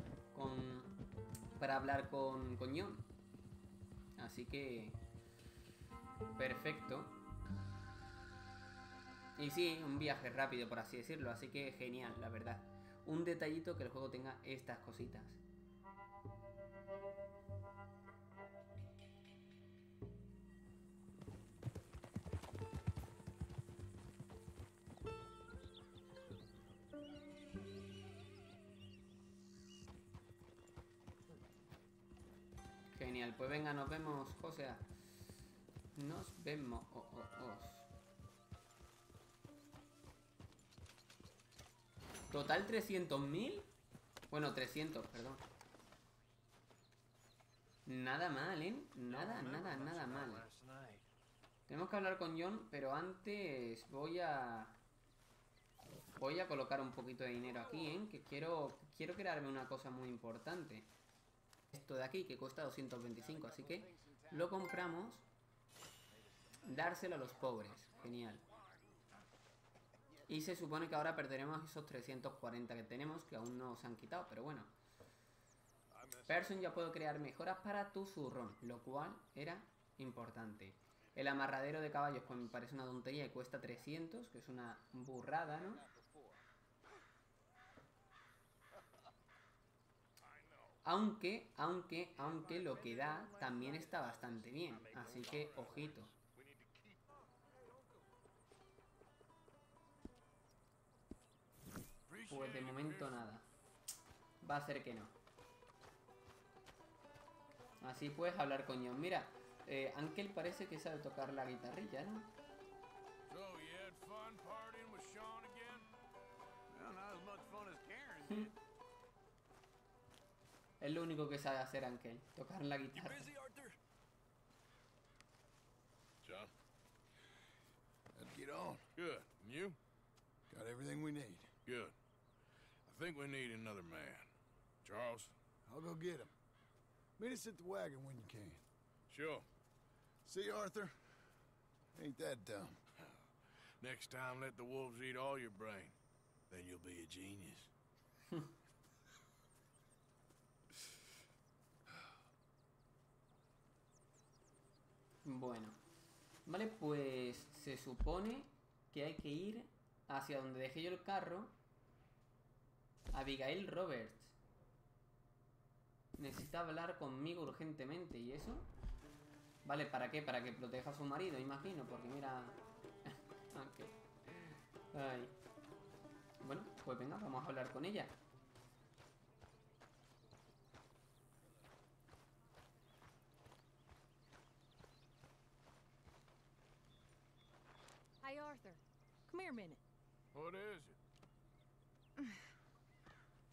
para hablar con John. Así que... perfecto. Y sí, un viaje rápido, por así decirlo. Así que genial, la verdad. Un detallito que el juego tenga estas cositas. Genial, pues venga, nos vemos, José. Nos vemos. Total 300.000. Bueno, 300, perdón. Nada mal, ¿eh? Nada mal. Tenemos que hablar con John, pero antes voy a... voy a colocar un poquito de dinero aquí, ¿eh? Que quiero crearme una cosa muy importante. Esto de aquí, que cuesta 225, así que lo compramos. Dárselo a los pobres, genial. Y se supone que ahora perderemos esos 340 que tenemos, que aún no se han quitado, pero bueno. Person, ya puedo crear mejoras para tu zurrón, lo cual era importante. El amarradero de caballos, pues me parece una tontería y cuesta 300, que es una burrada, ¿no? Aunque lo que da también está bastante bien, así que ojito. Pues de momento nada. Va a ser que no. Así puedes hablar con John. Mira, Ángel parece que sabe tocar la guitarrilla, ¿no? Es lo único que sabe hacer Ángel, tocar la guitarra. John. Let's get on. Good. And you? Got everything we need. Good. I think we need another man. Charles? I'll go get him. Meet us at the wagon when you can. Sure. See, Arthur? Ain't that dumb. Next time, let the wolves eat all your brain. Then you'll be a genius. Bueno. Vale, pues se supone que hay que ir hacia donde dejé yo el carro. Abigail Roberts necesita hablar conmigo urgentemente. ¿Y eso? Vale, ¿para qué? Para que proteja a su marido, imagino. Porque mira... okay. Ay. Bueno, pues venga, vamos a hablar con ella. Hey, Arthur, come here a minute. What is it?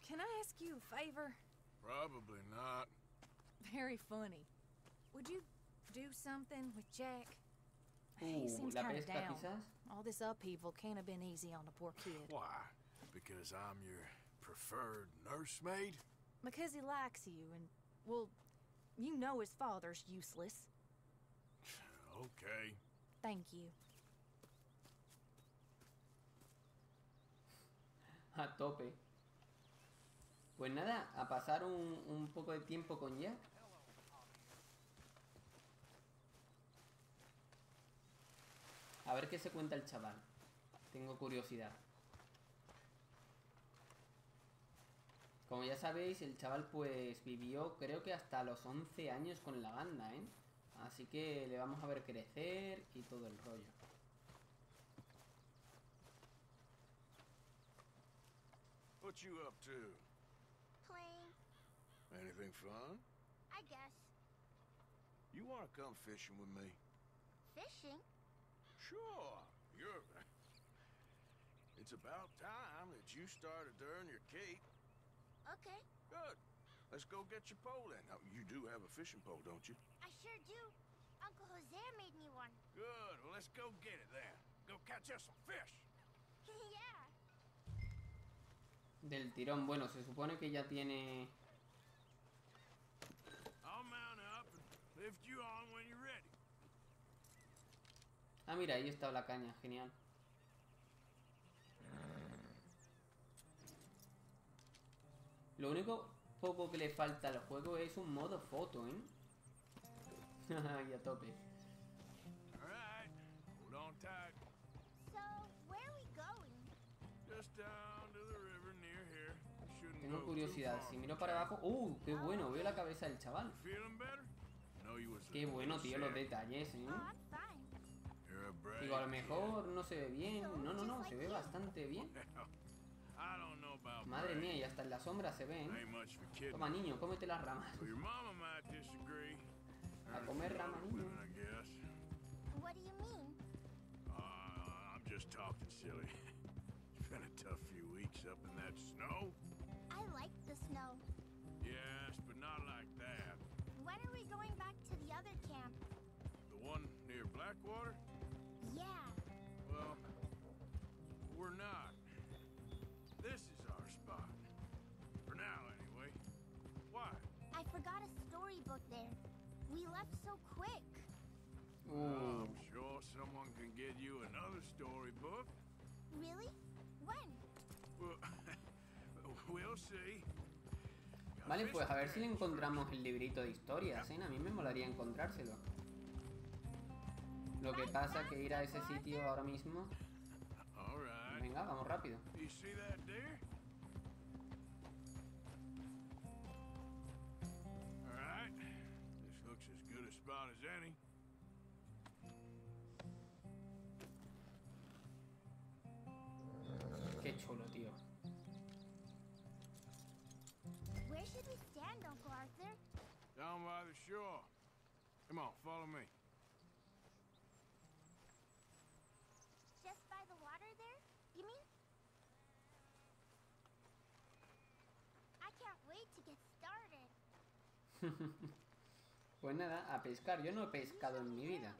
Can I ask you a favor? Probably not. Very funny. Would you do something with Jack? He seems kind of down. Quizás? All this upheaval can't have been easy on the poor kid. Why? Because I'm your preferred nursemaid? Because he likes you and, well, you know his father's useless. Okay. Thank you. A tope. Pues nada, a pasar un poco de tiempo con Jack. A ver qué se cuenta el chaval. Tengo curiosidad. Como ya sabéis, el chaval pues vivió creo que hasta los 11 años con la banda, ¿eh? Así que le vamos a ver crecer y todo el rollo. What you up to? Playing. Anything fun? I guess. You want to come fishing with me? Fishing? Sure. You're... it's about time that you started to earn your keep. Okay. Good. Let's go get your pole then. Now, you do have a fishing pole, don't you? I sure do. Uncle Hosea made me one. Good. Well, let's go get it then. Go catch us some fish. Yeah. Del tirón. Bueno, se supone que ya tiene... ah, mira, ahí está la caña, genial. Lo único poco que le falta al juego es un modo foto, ¿eh? Y a tope. All right. Hold on tight. So, where are we going? Just down to the river near here. Tengo curiosidad, si miro para abajo... ¡Uh! ¡Qué bueno! Veo la cabeza del chaval. ¡Qué bueno, tío! Los detalles, ¿eh? Digo, a lo mejor no se ve bien. No, no, no, se ve bastante bien. Madre mía, y hasta en la sombra se ve, ¿eh? Toma, niño, cómete las ramas. A comer rama, niño. Been a tough few weeks up in that snow. I like the snow. Yes, but not like that. When are we going back to the other camp? The one near Blackwater? Yeah. Well, we're not. This is our spot. For now, anyway. Why? I forgot a storybook there. We left so quick. Oh, I'm sure someone can get you another storybook. Really? Vale, pues a ver si le encontramos el librito de historias, ¿eh? A mí me molaría encontrárselo. Lo que pasa que ir a ese sitio ahora mismo... Venga, vamos rápido. Qué chulo, tío. Where should we stand, Uncle Arthur? Down by the shore. Come on, follow me. Just by the water there, you mean? I can't wait to get started. Pues nada, a pescar. Yo no he pescado en mi vida.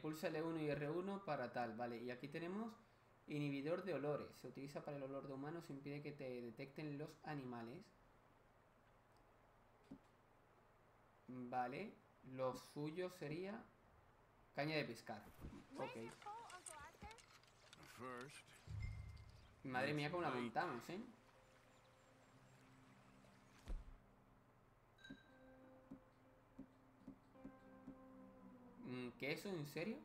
Pulsa L1 y R1 para tal, vale. Y aquí tenemos inhibidor de olores. Se utiliza para el olor de humanos, impide que te detecten los animales. Vale, lo suyo sería caña de pescar. Ok. Madre mía, cómo la montamos, ¿eh? ¿Qué eso? ¿En serio?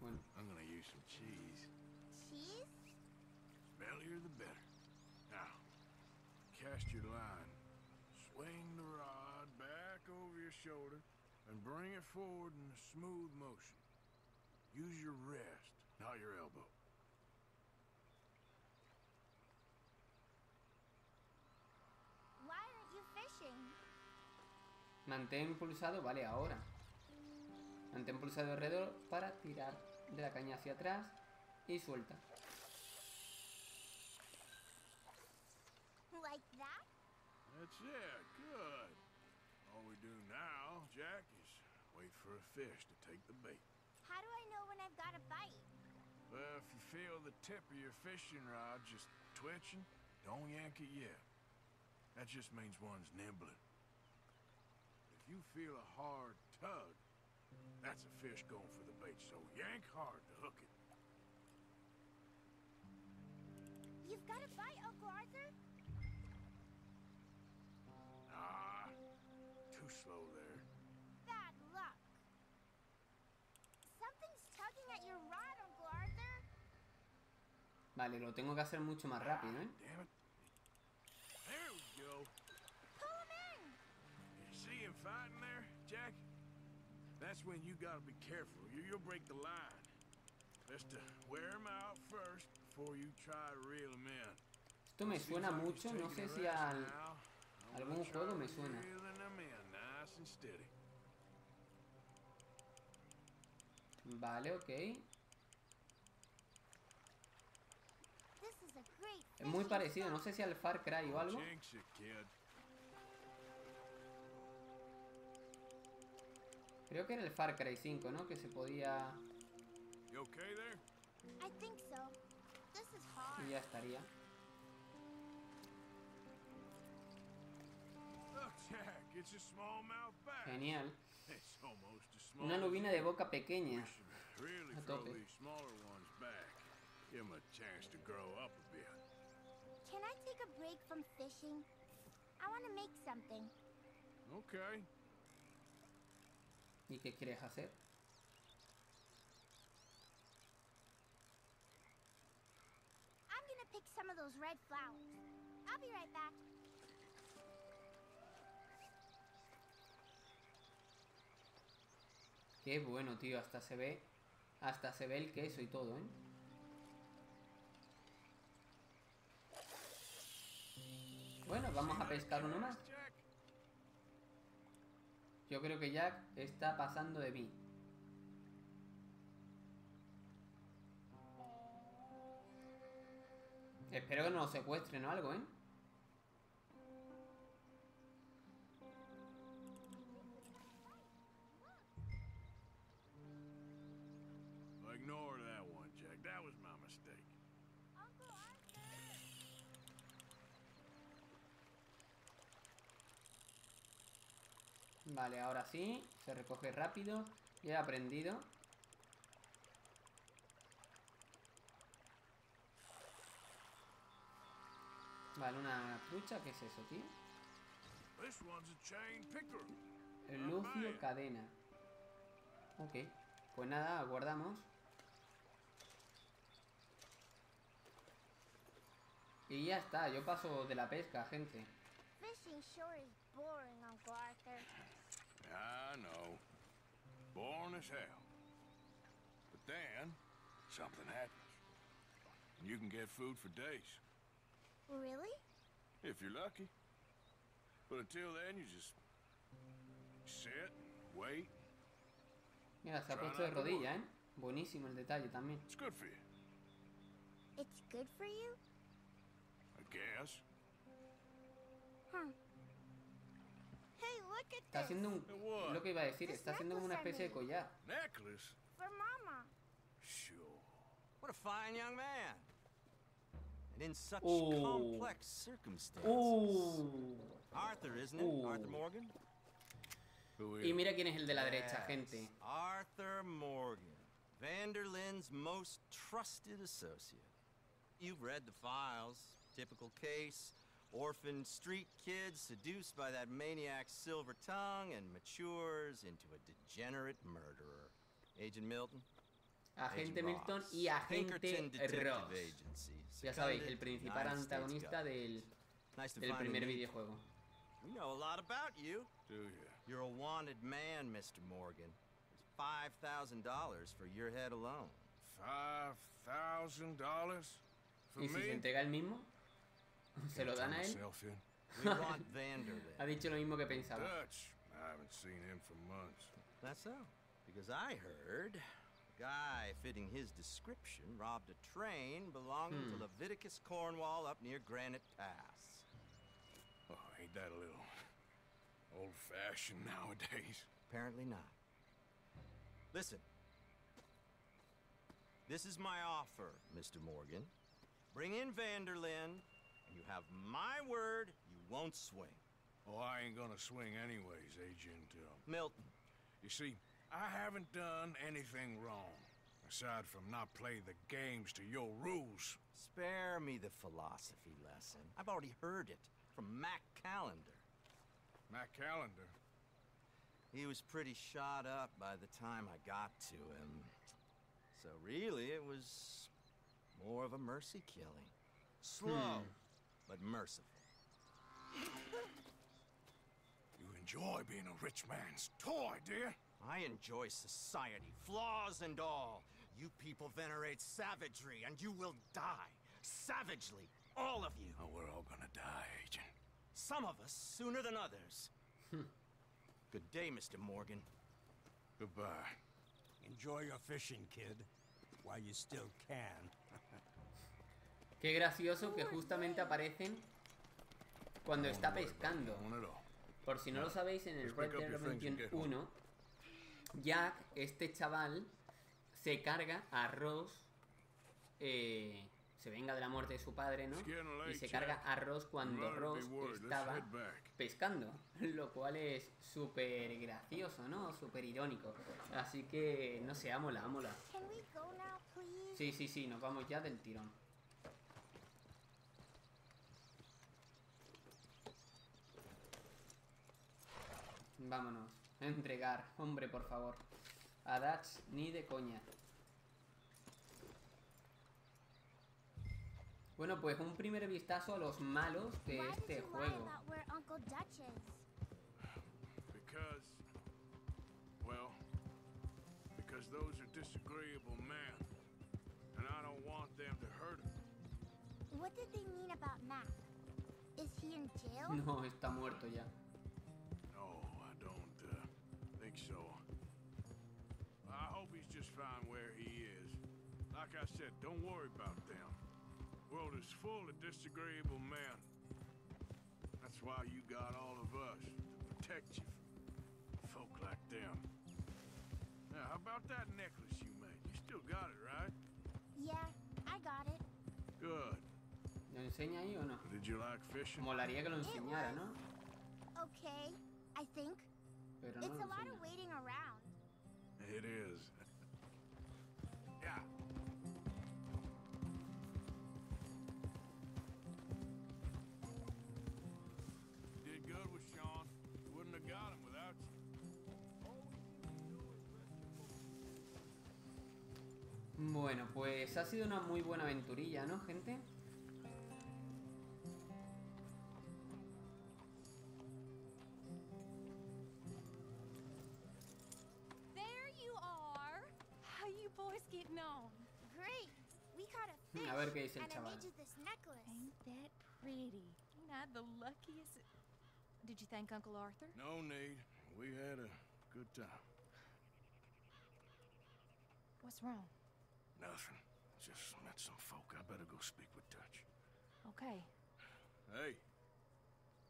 Bueno. Mantén pulsado, vale, ahora. Mantén pulsado alrededor para tirar de la caña hacia atrás y suelta. Like that? That's it. Good. All we do now, Jack, is wait for a fish to take the bait. How do I know when I've got a bite? Well, if you feel the tip of your fishing rod just twitching, don't yank it yet. That just means one's nibbling. If you feel a hard tug, that's a fish going for the bait, so yank hard to hook it. You've got a bite, Uncle Arthur? Ah, too slow there. Bad luck. Something's tugging at your rod, Uncle Arthur. Vale, lo tengo que hacer mucho más rápido, ¿eh? Damn it. There we go. Pull him in. You see him fighting there, Jack? That's when you gotta be careful. You'll break the line. Best to wear him out first before you try to reel him in. Esto me suena mucho, no sé si a algún juego me suena. Vale, ok. Es muy parecido, no sé si al Far Cry o algo. Creo que era el Far Cry 5, ¿no? Que se podía... Y ya estaría. Genial. Una lubina de boca pequeña. A tope. Can I take a break from fishing? I want to make something. Okay. ¿Y qué quieres hacer? I'm gonna pick some of those red flowers. I'll be right back. Qué bueno, tío, hasta se ve el queso y todo, ¿eh? Bueno, vamos a pescar uno más. Yo creo que Jack está pasando de mí. Espero que no lo secuestren o algo, ¿eh? Ignore that one, Jack. That was my mistake. Uncle Arthur. Vale, ahora sí. Se recoge rápido. Ya he aprendido. Vale, una trucha. ¿Qué es eso, tío? El lucio cadena. Ok. Pues nada, aguardamos. Y ya está, yo paso de la pesca, gente. Fishing sure is boring, Uncle Arthur. I know. Boring as hell. But then something happens. And you can get food for days. Really? If you're lucky. But until then you just sit and wait. Mira, se ha puesto de rodilla, ¿eh? Buenísimo el detalle también. It's good for you. It's good for you? I guess. Huh. Hey, look at this. Está haciendo un... Lo que iba a decir, está haciendo como una especie de collar. Necklace. For Mama. Sure. What a fine young man. And in such complex circumstances. Arthur, isn't it? Arthur Morgan. Y mira quién es el de la derecha, gente. Arthur Morgan, Vanderlyn's most trusted associate. You've read the files. Typical case. Orphaned street kid seduced by that maniac's silver tongue and matures into a degenerate murderer. Agent Milton. Agente Milton y Agente Ross. Ya sabéis, el principal antagonista del primer videojuego. We know a lot about you. Do you? You're a wanted man, Mr. Morgan. There's $5,000 for your head alone. $5,000 for me? ¿Y si se entrega el mismo? ¿Se lo dan a él? Ha dicho lo mismo que pensaba. Dutch. I haven't seen him for months. That's so. Because I heard a guy fitting his description robbed a train belonging to Leviticus Cornwall up near Granite Pass. Oh, ain't that a little old-fashioned nowadays? Apparently not. Listen. This is my offer, Mr. Morgan. Bring in Vanderlyn, and you have my word you won't swing. Oh, I ain't gonna swing anyways, Agent Milton. You see, I haven't done anything wrong, aside from not playing the games to your rules. Spare me the philosophy lesson. I've already heard it. From Mac Callender. Mac Callender? He was pretty shot up by the time I got to him. So really, it was more of a mercy killing. Slow, but merciful. You enjoy being a rich man's toy, dear. I enjoy society, flaws and all. You people venerate savagery, and you will die savagely. All of you. Oh, we're all gonna die, Agent. Some of us sooner than others. Good day, Mr. Morgan. Goodbye. Enjoy your fishing, kid, while you still can. Qué gracioso que justamente aparecen cuando está pescando. Por si no lo sabéis, en el Red Dead Redemption 1, Jack, este chaval, se carga a Ross. se venga de la muerte de su padre, ¿no? Y se carga a Ross cuando Ross estaba pescando, lo cual es súper gracioso, ¿no? Súper irónico. Así que, no sé, ámola, ámola. Sí, sí, sí, nos vamos ya del tirón. Vámonos. Entregar, hombre, por favor. A Dutch ni de coña. Bueno, pues un primer vistazo a los malos de este juego. Because those are disagreeable men, and I don't want them to hurt him. What did they mean about Matt? Is he in jail? No, está muerto ya. No, I don't think so. I hope he's just fine where he is. Like I said, don't worry about them. World is full of disagreeable men. That's why you got all of us to protect you from folk like them. Now, how about that necklace you made? You still got it, right? Yeah, I got it. Good. ¿Lo enseña ahí o no? Did you like fishing? Molaría que lo enseñara, ¿no? Okay, I think. Pero no, it's a lot of waiting around. It is. Yeah. Bueno, pues ha sido una muy buena aventurilla, ¿no, gente? A ver qué dice el chaval. Did you thank Uncle Arthur? No need. We had a good time. What's wrong? Nothing. Just met some folk. I better go speak with Dutch. Okay. Hey,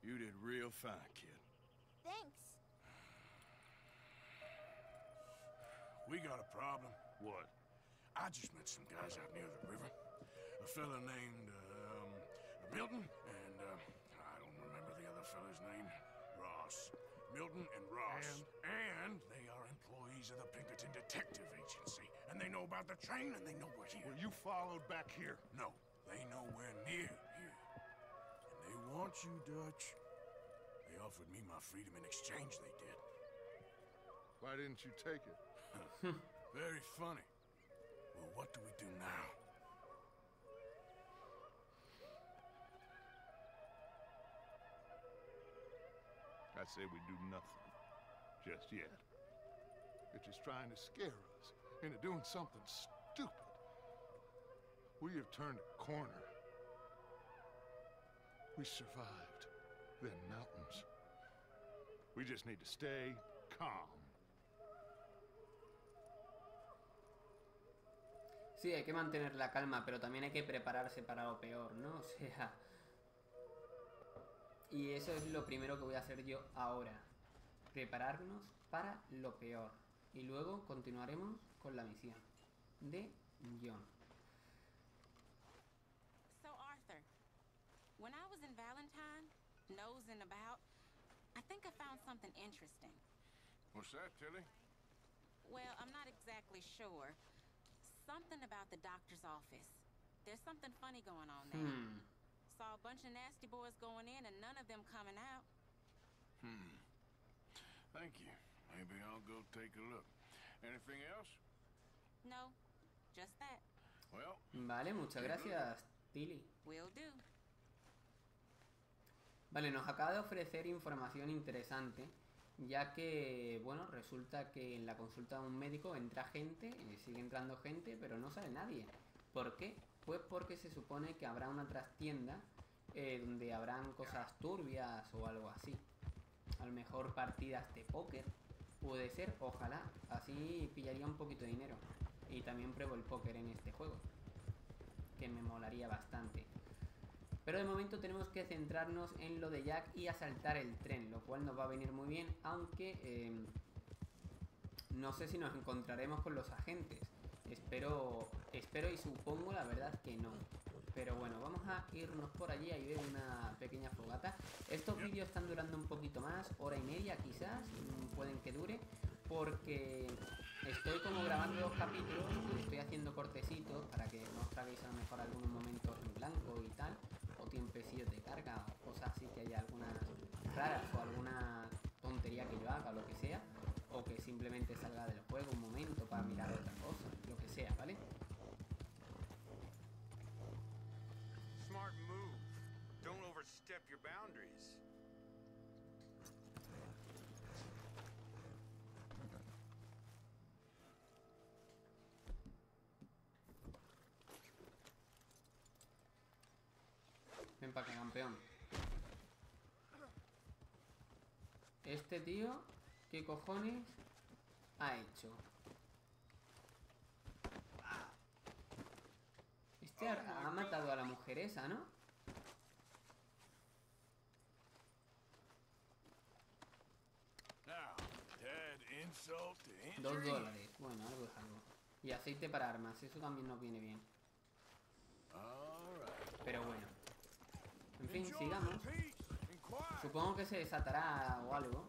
you did real fine, kid. Thanks. We got a problem. What? I just met some guys out near the river. A fella named Milton and I don't remember the other fella's name. Ross. Milton and Ross. And they are employees of the Pinkerton Detective Agency. And they know about the train and they know we're here. Were you followed back here? No. They know we're near here. And they want you, Dutch. They offered me my freedom in exchange, they did. Why didn't you take it? Very funny. Well, what do we do now? I say we do nothing just yet. It's just trying to scare us into doing something stupid. We have turned a corner. We survived them mountains. We just need to stay calm. Sí, hay que mantener la calma, pero también hay que prepararse para lo peor, ¿no? O sea... Y eso es lo primero que voy a hacer yo ahora. Prepararnos para lo peor. Y luego continuaremos con la misión de John. So Arthur, when I was in Valentine, nosing about, I think I found something interesting. What's that, Tilly? Well, I'm not exactly sure. Something about the doctor's office. There's something funny going on there. Saw a bunch of nasty boys going in and none of them coming out. Thank you. Maybe I'll go take a look. Anything else? No, just that. Well, vale, muchas gracias, Tilly. Will do. Vale, nos acaba de ofrecer información interesante, ya que, bueno, resulta que en la consulta de un médico entra gente, sigue entrando gente, pero no sale nadie. ¿Por qué? Pues porque se supone que habrá una trastienda donde habrán cosas turbias o algo así. A lo mejor partidas de póker. Puede ser, ojalá. Así pillaría un poquito de dinero. Y también pruebo el póker en este juego, que me molaría bastante. Pero de momento tenemos que centrarnos en lo de Jack y asaltar el tren, lo cual nos va a venir muy bien. Aunque no sé si nos encontraremos con los agentes. Espero y supongo, la verdad, que no. vamos a irnos por allí. Ahí veo una pequeña fogata. Estos vídeos están durando un poquito más, hora y media quizás, pueden que dure, porque estoy como grabando dos capítulos y estoy haciendo cortecitos para que no os traigáis a lo mejor algunos momentos en blanco y tal, o tiempecillos de carga o cosas así, que haya algunas raras o alguna tontería que yo haga o lo que sea, o que simplemente salga del juego un momento para mirar otra cosa, lo que sea, ¿vale? Smart move. Don't overstep your boundaries. Ven para acá, campeón. Este tío, ¿qué cojones ha hecho? Este ha matado a la mujer esa, ¿no? $2. Bueno, algo es algo. Y aceite para armas, eso también nos viene bien. Pero bueno. En fin, sigamos. Supongo que se desatará o algo.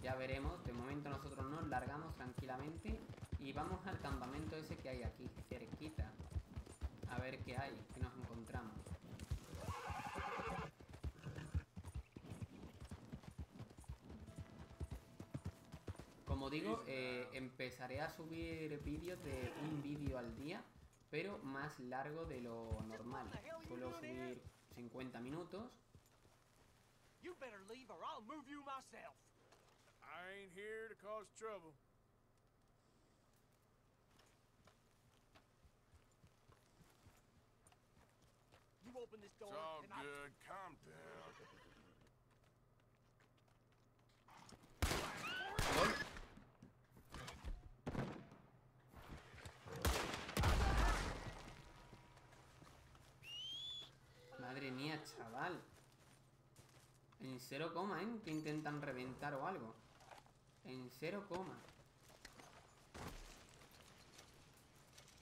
Ya veremos. De momento nosotros nos largamos tranquilamente y vamos al campamento ese que hay aquí, cerquita. A ver qué hay, qué nos encontramos. Como digo, empezaré a subir vídeos de un vídeo al día, pero más largo de lo normal. Suelo subir 50 minutos. I ain't here to cause trouble. You open this door. It's all and good. I... Calm down. Madre mía, chaval. En 0, ¿eh? Que intentan reventar o algo. En 0,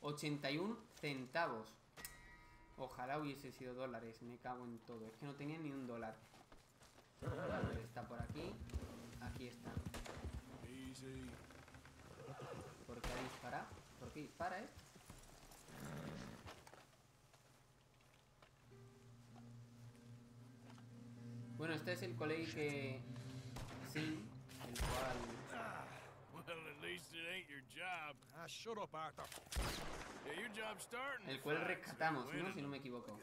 81 centavos. Ojalá hubiese sido dólares, me cago en todo. Es que no tenía ni $1. Está por aquí. Aquí está. ¿Por qué dispara? ¿Por qué dispara, eh? Bueno, este es el colegio que... Sí. El cual... El cual rescatamos, ¿no? Si no me equivoco.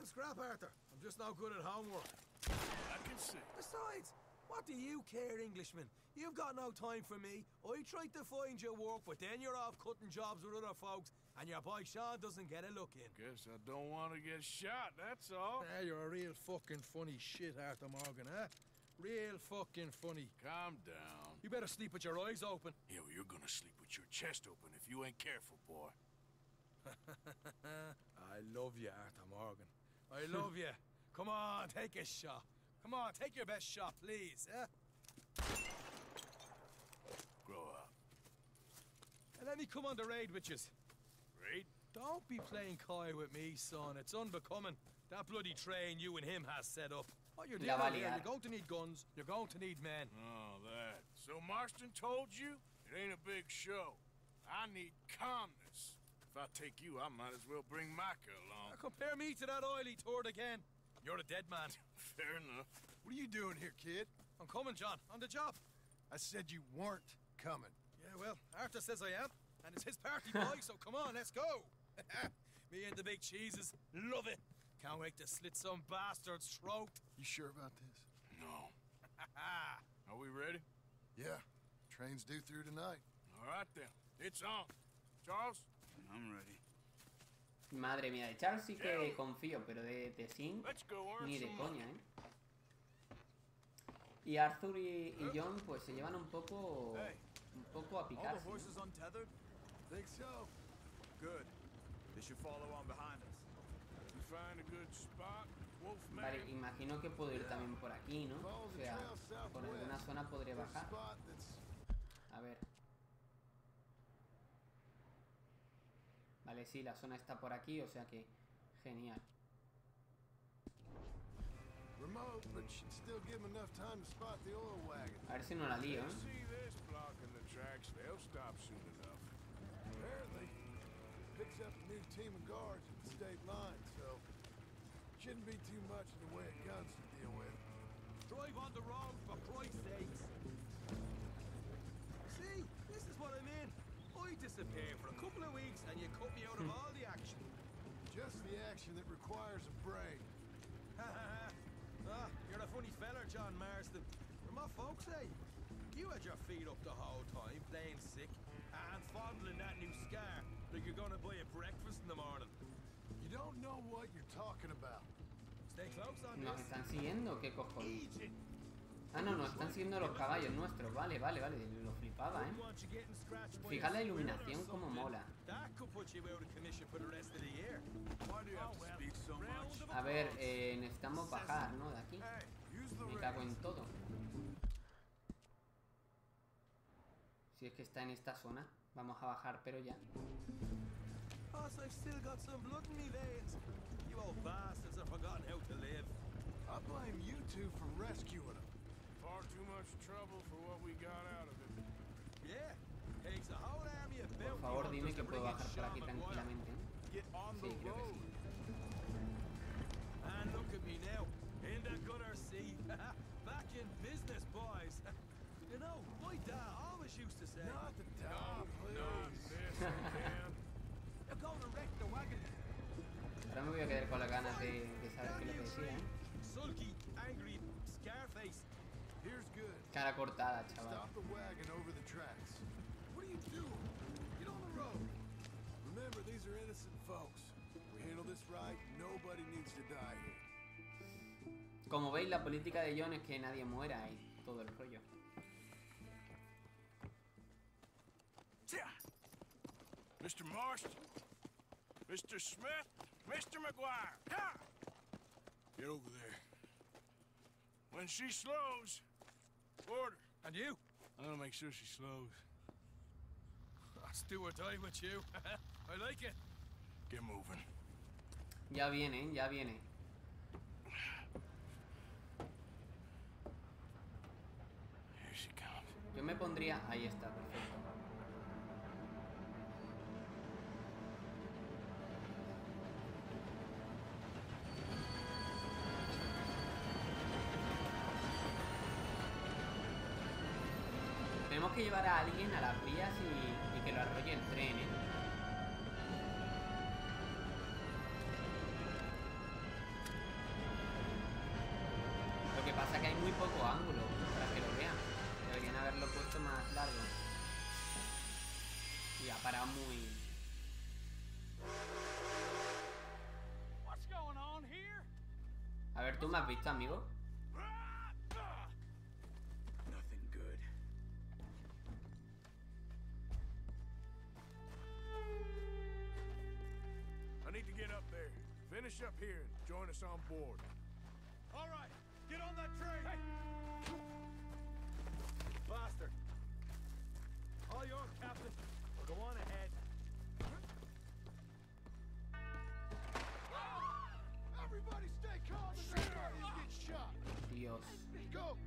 Besides, what do you care, Englishman? You've got no time for me. I tried to find your work, but then you're off cutting jobs with other folks, and your boy Sean doesn't get a look in. Guess I don't want to get shot, that's all. Yeah, you're a real fucking funny shit, Arthur Morgan, huh? Real fucking funny. Calm down. You better sleep with your eyes open. Yeah, well, you're gonna sleep with your chest open if you ain't careful, boy. I love you, Arthur Morgan. I love you. Come on, take a shot. Come on, take your best shot, please. Eh? Grow up. And let me come on the raid with you. Raid? Don't be playing coy with me, son. It's unbecoming. That bloody train you and him has set up. What you're doing here, you're going to need guns, you're going to need men. Oh, that. So Marston told you? It ain't a big show. I need calmness. If I take you, I might as well bring Micah along. Now compare me to that oily turd again. You're a dead man. Fair enough. What are you doing here, kid? I'm coming, John. On the job. I said you weren't coming. Yeah, well, Arthur says I am. And it's his party, boy, so come on, let's go. Me and the big cheeses. Love it. Can't wait to slit some bastard's throat. You sure about this? No. Are we ready? Yeah. Train's due through tonight. All right then. It's on. Charles? I'm ready. Madre mía, de Charles sí que confío, pero de Sin ni de coña, ¿eh? Y Arthur y John pues se llevan un poco a picarse, ¿no? Vale, imagino que puedo ir también por aquí, ¿no? O sea, por alguna zona podré bajar. A ver. Vale, sí, la zona está por aquí, o sea que... Genial. remote, but should still give them enough time to spot the oil wagon. A ver si no la lío, eh. See this blocking the tracks, they'll stop soon enough. Apparently, picks up a new team of guards at the state line, so shouldn't be too much in the way of guns to deal with. Drive on the road, for Christ's sakes. See, this is what I mean. I disappear for a couple of weeks and you cut me out of all the action. Just the action that requires a brain. Ha ha. You're a funny fella, John Marston. From my folks, eh? You had your feet up the whole time, playing sick, and fondling that new scar like you're gonna buy a breakfast in the morning. You don't know what you're talking about. Stay close on this. Nos están siguiendo, ¿qué cojones? Ah, no, nos están siguiendo los caballos nuestros. Vale, vale, vale, lo flipaba, ¿eh? Fijad la iluminación como mola. A ver, necesitamos bajar, ¿no? De aquí. Me cago en todo. Si es que está en esta zona. Vamos a bajar, pero ya. I blame you two for rescuing them. Far too much trouble for what we got out of it. Yeah, takes a whole army of built. Por favor, dime que puedo bajar por aquí tranquilamente. Get on the road. And look at me now, in the gutter seat. Back in business, boys. You know, my dad always used to say, "Not the dog, please." They're going to wreck the wagon. Ahora me voy a quedar con las ganas de saber qué es lo que decía, ¿eh? Sulky, angry, scarface. Cara cortada, chaval. Como veis, la política de John es que nadie muera y todo el rollo. Mr. Marston, Mr. Smith, Mr. McGuire. Get over there. When she slows, order. And you? I'm gonna make sure she slows. Let's do or die with you. I like it. Get moving. Ya viene, ya viene. Here she comes. Yo me pondría. Ahí está, perfecto. Tenemos que llevar a alguien a las vías y que lo arrolle el tren, ¿eh? Lo que pasa es que hay muy poco ángulo para que lo vean. Deberían haberlo puesto más largo. Y ha parado muy... A ver, ¿tú me has visto, amigo? Need to get up there. Finish up here and join us on board. All right, get on that train. Hey. Faster. All yours, Captain. We'll go on ahead. Everybody stay calm and don't get shot. Dios. Go.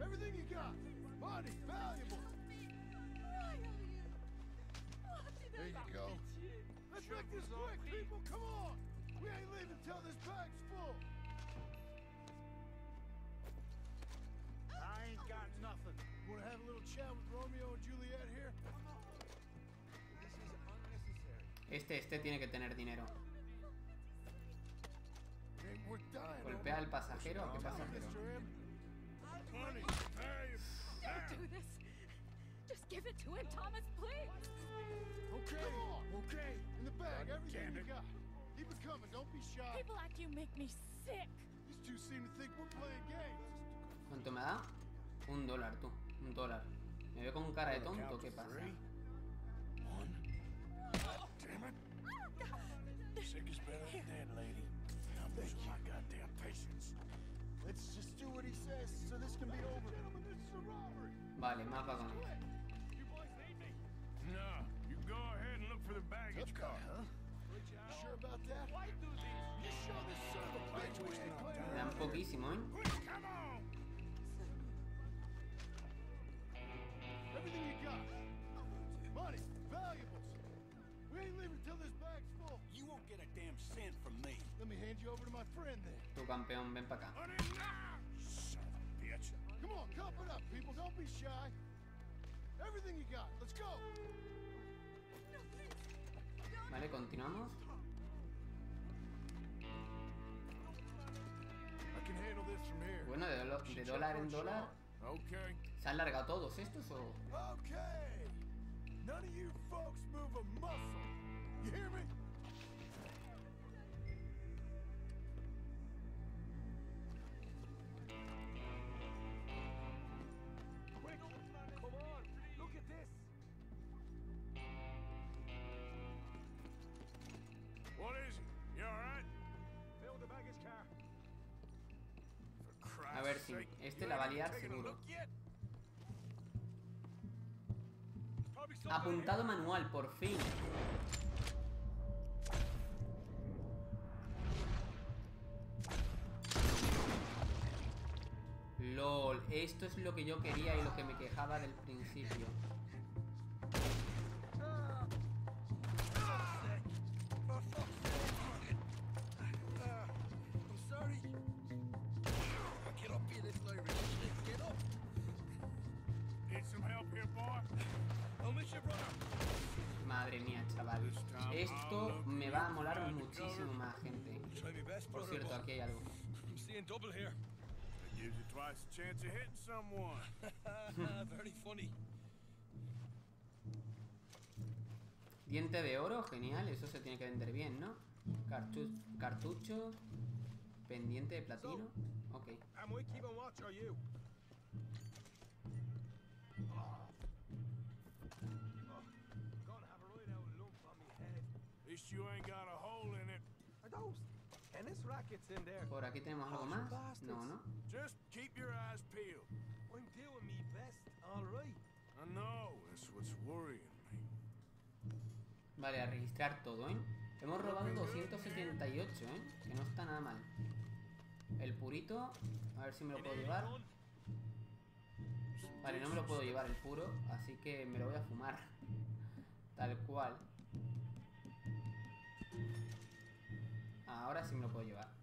Everything you got. Money, valuable. There you go. Let's make this quick, people! Come on! We ain't leaving till this bag's full! I ain't got nothing. Wanna have a little chat with Romeo and Juliet here? This is unnecessary. Este tiene que tener dinero. Golpea al pasajero, ¿o qué pasajero? Don't do this. Just give it to him, Thomas, please. Okay, okay. In the bag, everything you got. Keep it coming. Don't be shy. People like you make me sick. These two seem to think we're playing games. ¿Cuánto me da? $1, tú. $1. Me veo con cara de tonto. ¿Qué pasa? Damn it. Sick is better than dead, lady. I'm losing my goddamn patience. Let's just do what he says, so this can be over. Gentlemen, this is a robbery. Vale, más vagón. No, you go ahead and look for the baggage car. Huh? You sure about that? Why do these? You show this son of a bitch. poquísimo, ¿eh? Tu campeón, ven para acá. Come on, cup it up, people. Don't be shy. Everything you got. Let's go. Vale, continuamos. Bueno, de dólar en dólar. ¿Se han largado todos estos o...? A ver si este la va a liar seguro. Apuntado manual, por fin. LOL, esto es lo que yo quería y lo que me quejaba del principio. Madre mía, chaval. Esto me va a molar muchísimo más, gente. Por cierto, aquí hay algo. Diente de oro, genial. Eso se tiene que vender bien, ¿no? Cartucho. Pendiente de platino. Ok. Por aquí tenemos algo más. No, no. Vale, a registrar todo, ¿eh? Hemos robado 278, ¿eh? Que no está nada mal. El purito, a ver si me lo puedo llevar. Vale, no me lo puedo llevar el puro, así que me lo voy a fumar. Tal cual. Ahora sí me lo puedo llevar.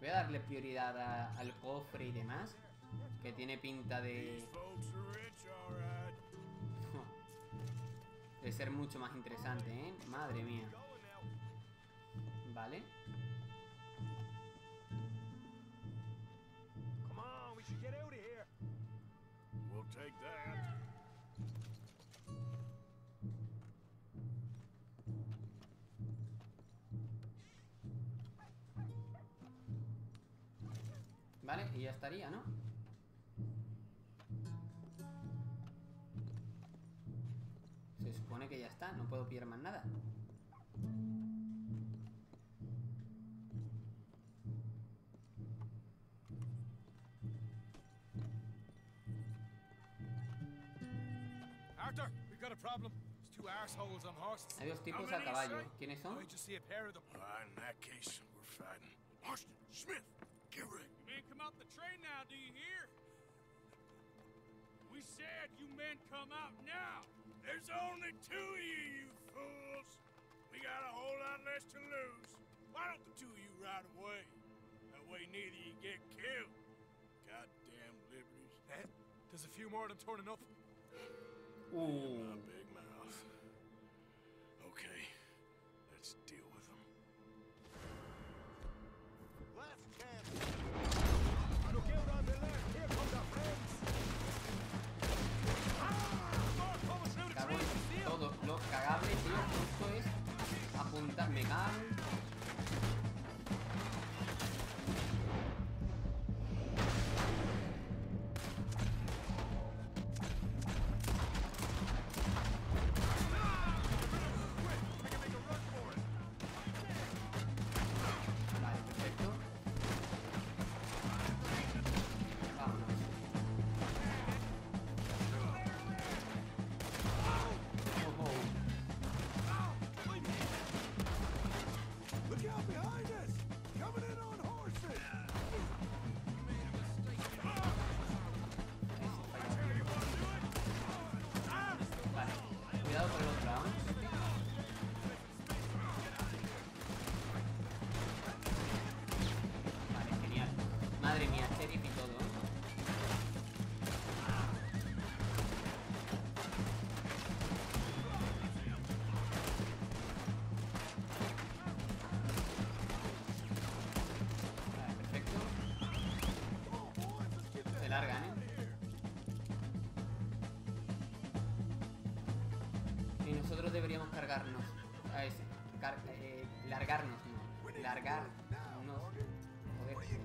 Voy a darle prioridad al cofre y demás, que tiene pinta de ser mucho más interesante, ¿eh? Madre mía. Vale. Vale, y ya estaría, ¿no? Se supone que ya está, no puedo pillar más nada. Arthur, we've got a problem. It's two assholes on horses. Hay dos tipos a caballo. ¿Quiénes son? In that case, we're fighting. Marston, Smith, get ready. You men come out the train now, do you hear? We said you men come out now. There's only two of you, you fools. We got a whole lot less to lose. Why don't the two of you ride away? That way neither you get killed. Goddamn liberties. There's a few more of them torn enough. Big mouth. Okay, let's deal with them. Left camp. Look out on the left. Here comes our friends. Todos los cagables, tío. Esto es apuntarme mal. largan, ¿eh? Y nosotros deberíamos cargarnos a ese. Largarnos, no. Largarnos. Joder. Se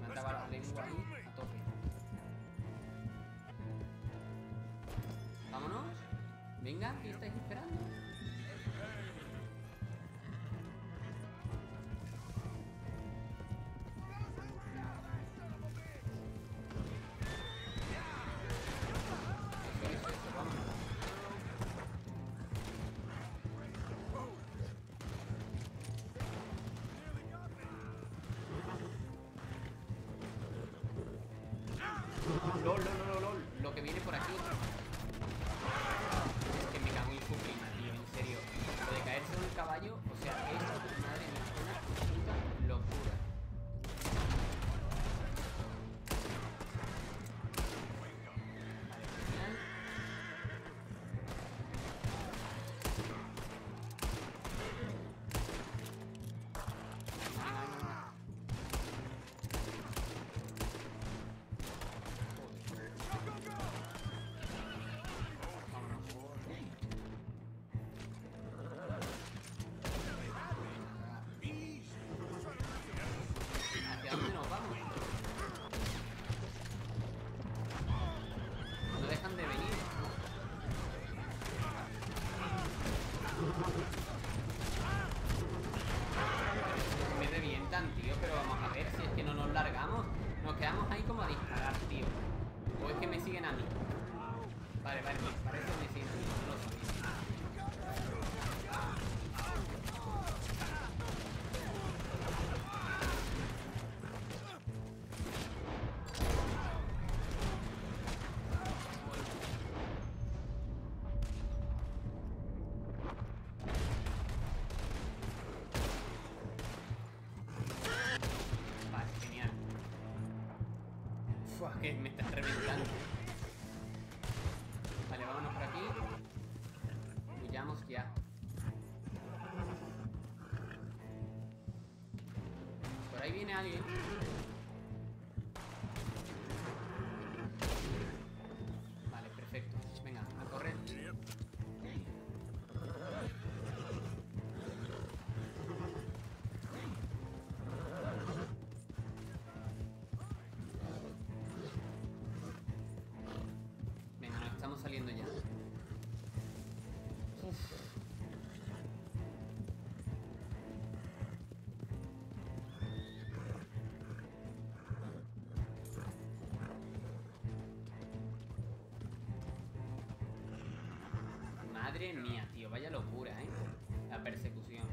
me andaba la lengua ahí a tope. Vámonos. Venga, ¿qué estáis esperando? Que me están reventando. Vale, vámonos por aquí. Huyamos ya. Por ahí viene alguien. Vale, perfecto. Venga, a correr. Saliendo ya. Uf. Madre mía, tío, vaya locura, ¿eh? La persecución.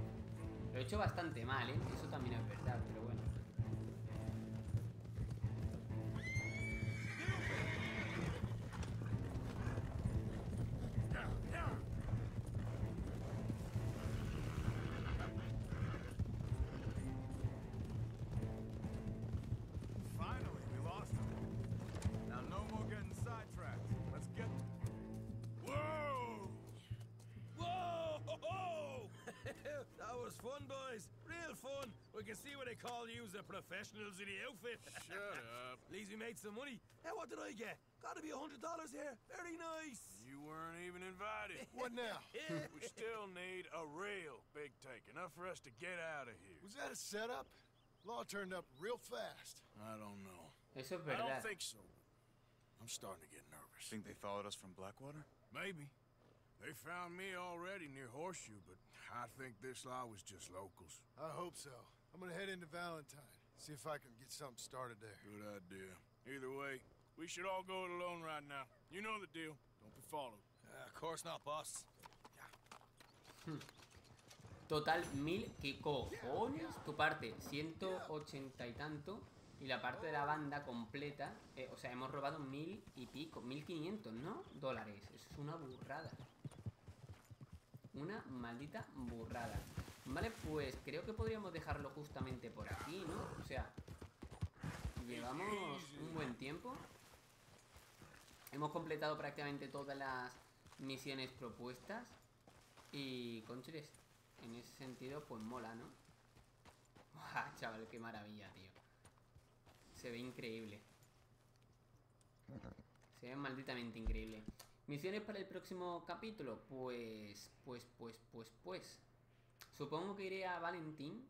Lo he hecho bastante mal, ¿eh? Eso también es verdad, pero bueno. We can see what they call you as the professionals in the outfit. Shut up. At least we made some money. Hey, what did I get? Gotta be $100 here. Very nice. You weren't even invited. What now? We still need a real big take. Enough for us to get out of here. Was that a setup? Law turned up real fast. I don't know. It's a bad. I don't think so. I'm starting to get nervous. Think they followed us from Blackwater? Maybe. They found me already near Horseshoe, but I think this lot was just locals. I hope so. I'm gonna head into Valentine, see if I can get something started there. Good idea. Either way, we should all go it alone right now. You know the deal. Don't be followed. Of course not, boss. Total 1000, ¿qué cojones? Tu parte, 180 y tanto, y la parte de la banda completa, o sea, hemos robado 1000 y pico, 1500, ¿no? Dólares. Eso es una burrada. Una maldita burrada. Vale, pues creo que podríamos dejarlo justamente por aquí, ¿no? O sea, llevamos un buen tiempo. Hemos completado prácticamente todas las misiones propuestas. Y, conchiles, en ese sentido, pues mola, ¿no? ¡Buah, chaval, qué maravilla, tío! Se ve increíble. Se ve malditamente increíble. ¿Misiones para el próximo capítulo? Pues... Supongo que iré a Valentine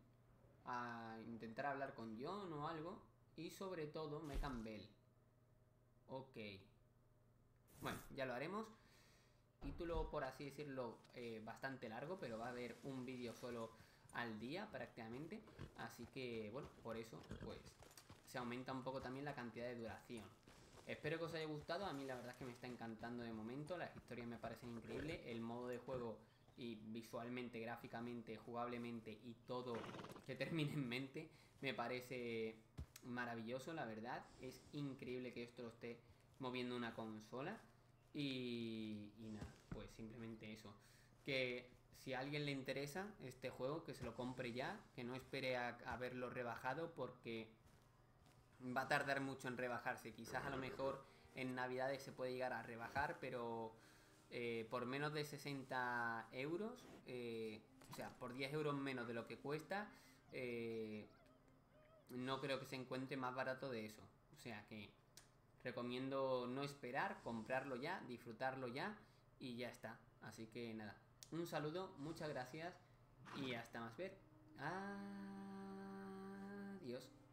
a intentar hablar con John o algo. Y sobre todo, Micah Bell. Ok. Bueno, ya lo haremos. Título, por así decirlo, bastante largo, pero va a haber un vídeo solo al día prácticamente. Así que, bueno, por eso, pues, se aumenta un poco también la cantidad de duración. Espero que os haya gustado. A mí la verdad es que me está encantando de momento. Las historias me parecen increíbles. El modo de juego, y visualmente, gráficamente, jugablemente y todo que termine en mente, me parece maravilloso, la verdad. Es increíble que esto lo esté moviendo una consola. Y nada, pues simplemente eso. Que si a alguien le interesa este juego, que se lo compre ya. Que no espere a verlo rebajado, porque va a tardar mucho en rebajarse. Quizás a lo mejor en Navidades se puede llegar a rebajar, pero por menos de 60 euros, o sea, por 10 euros menos de lo que cuesta, no creo que se encuentre más barato de eso. O sea que recomiendo no esperar, comprarlo ya, disfrutarlo ya y ya está. Así que nada, un saludo, muchas gracias y hasta más ver. Adiós.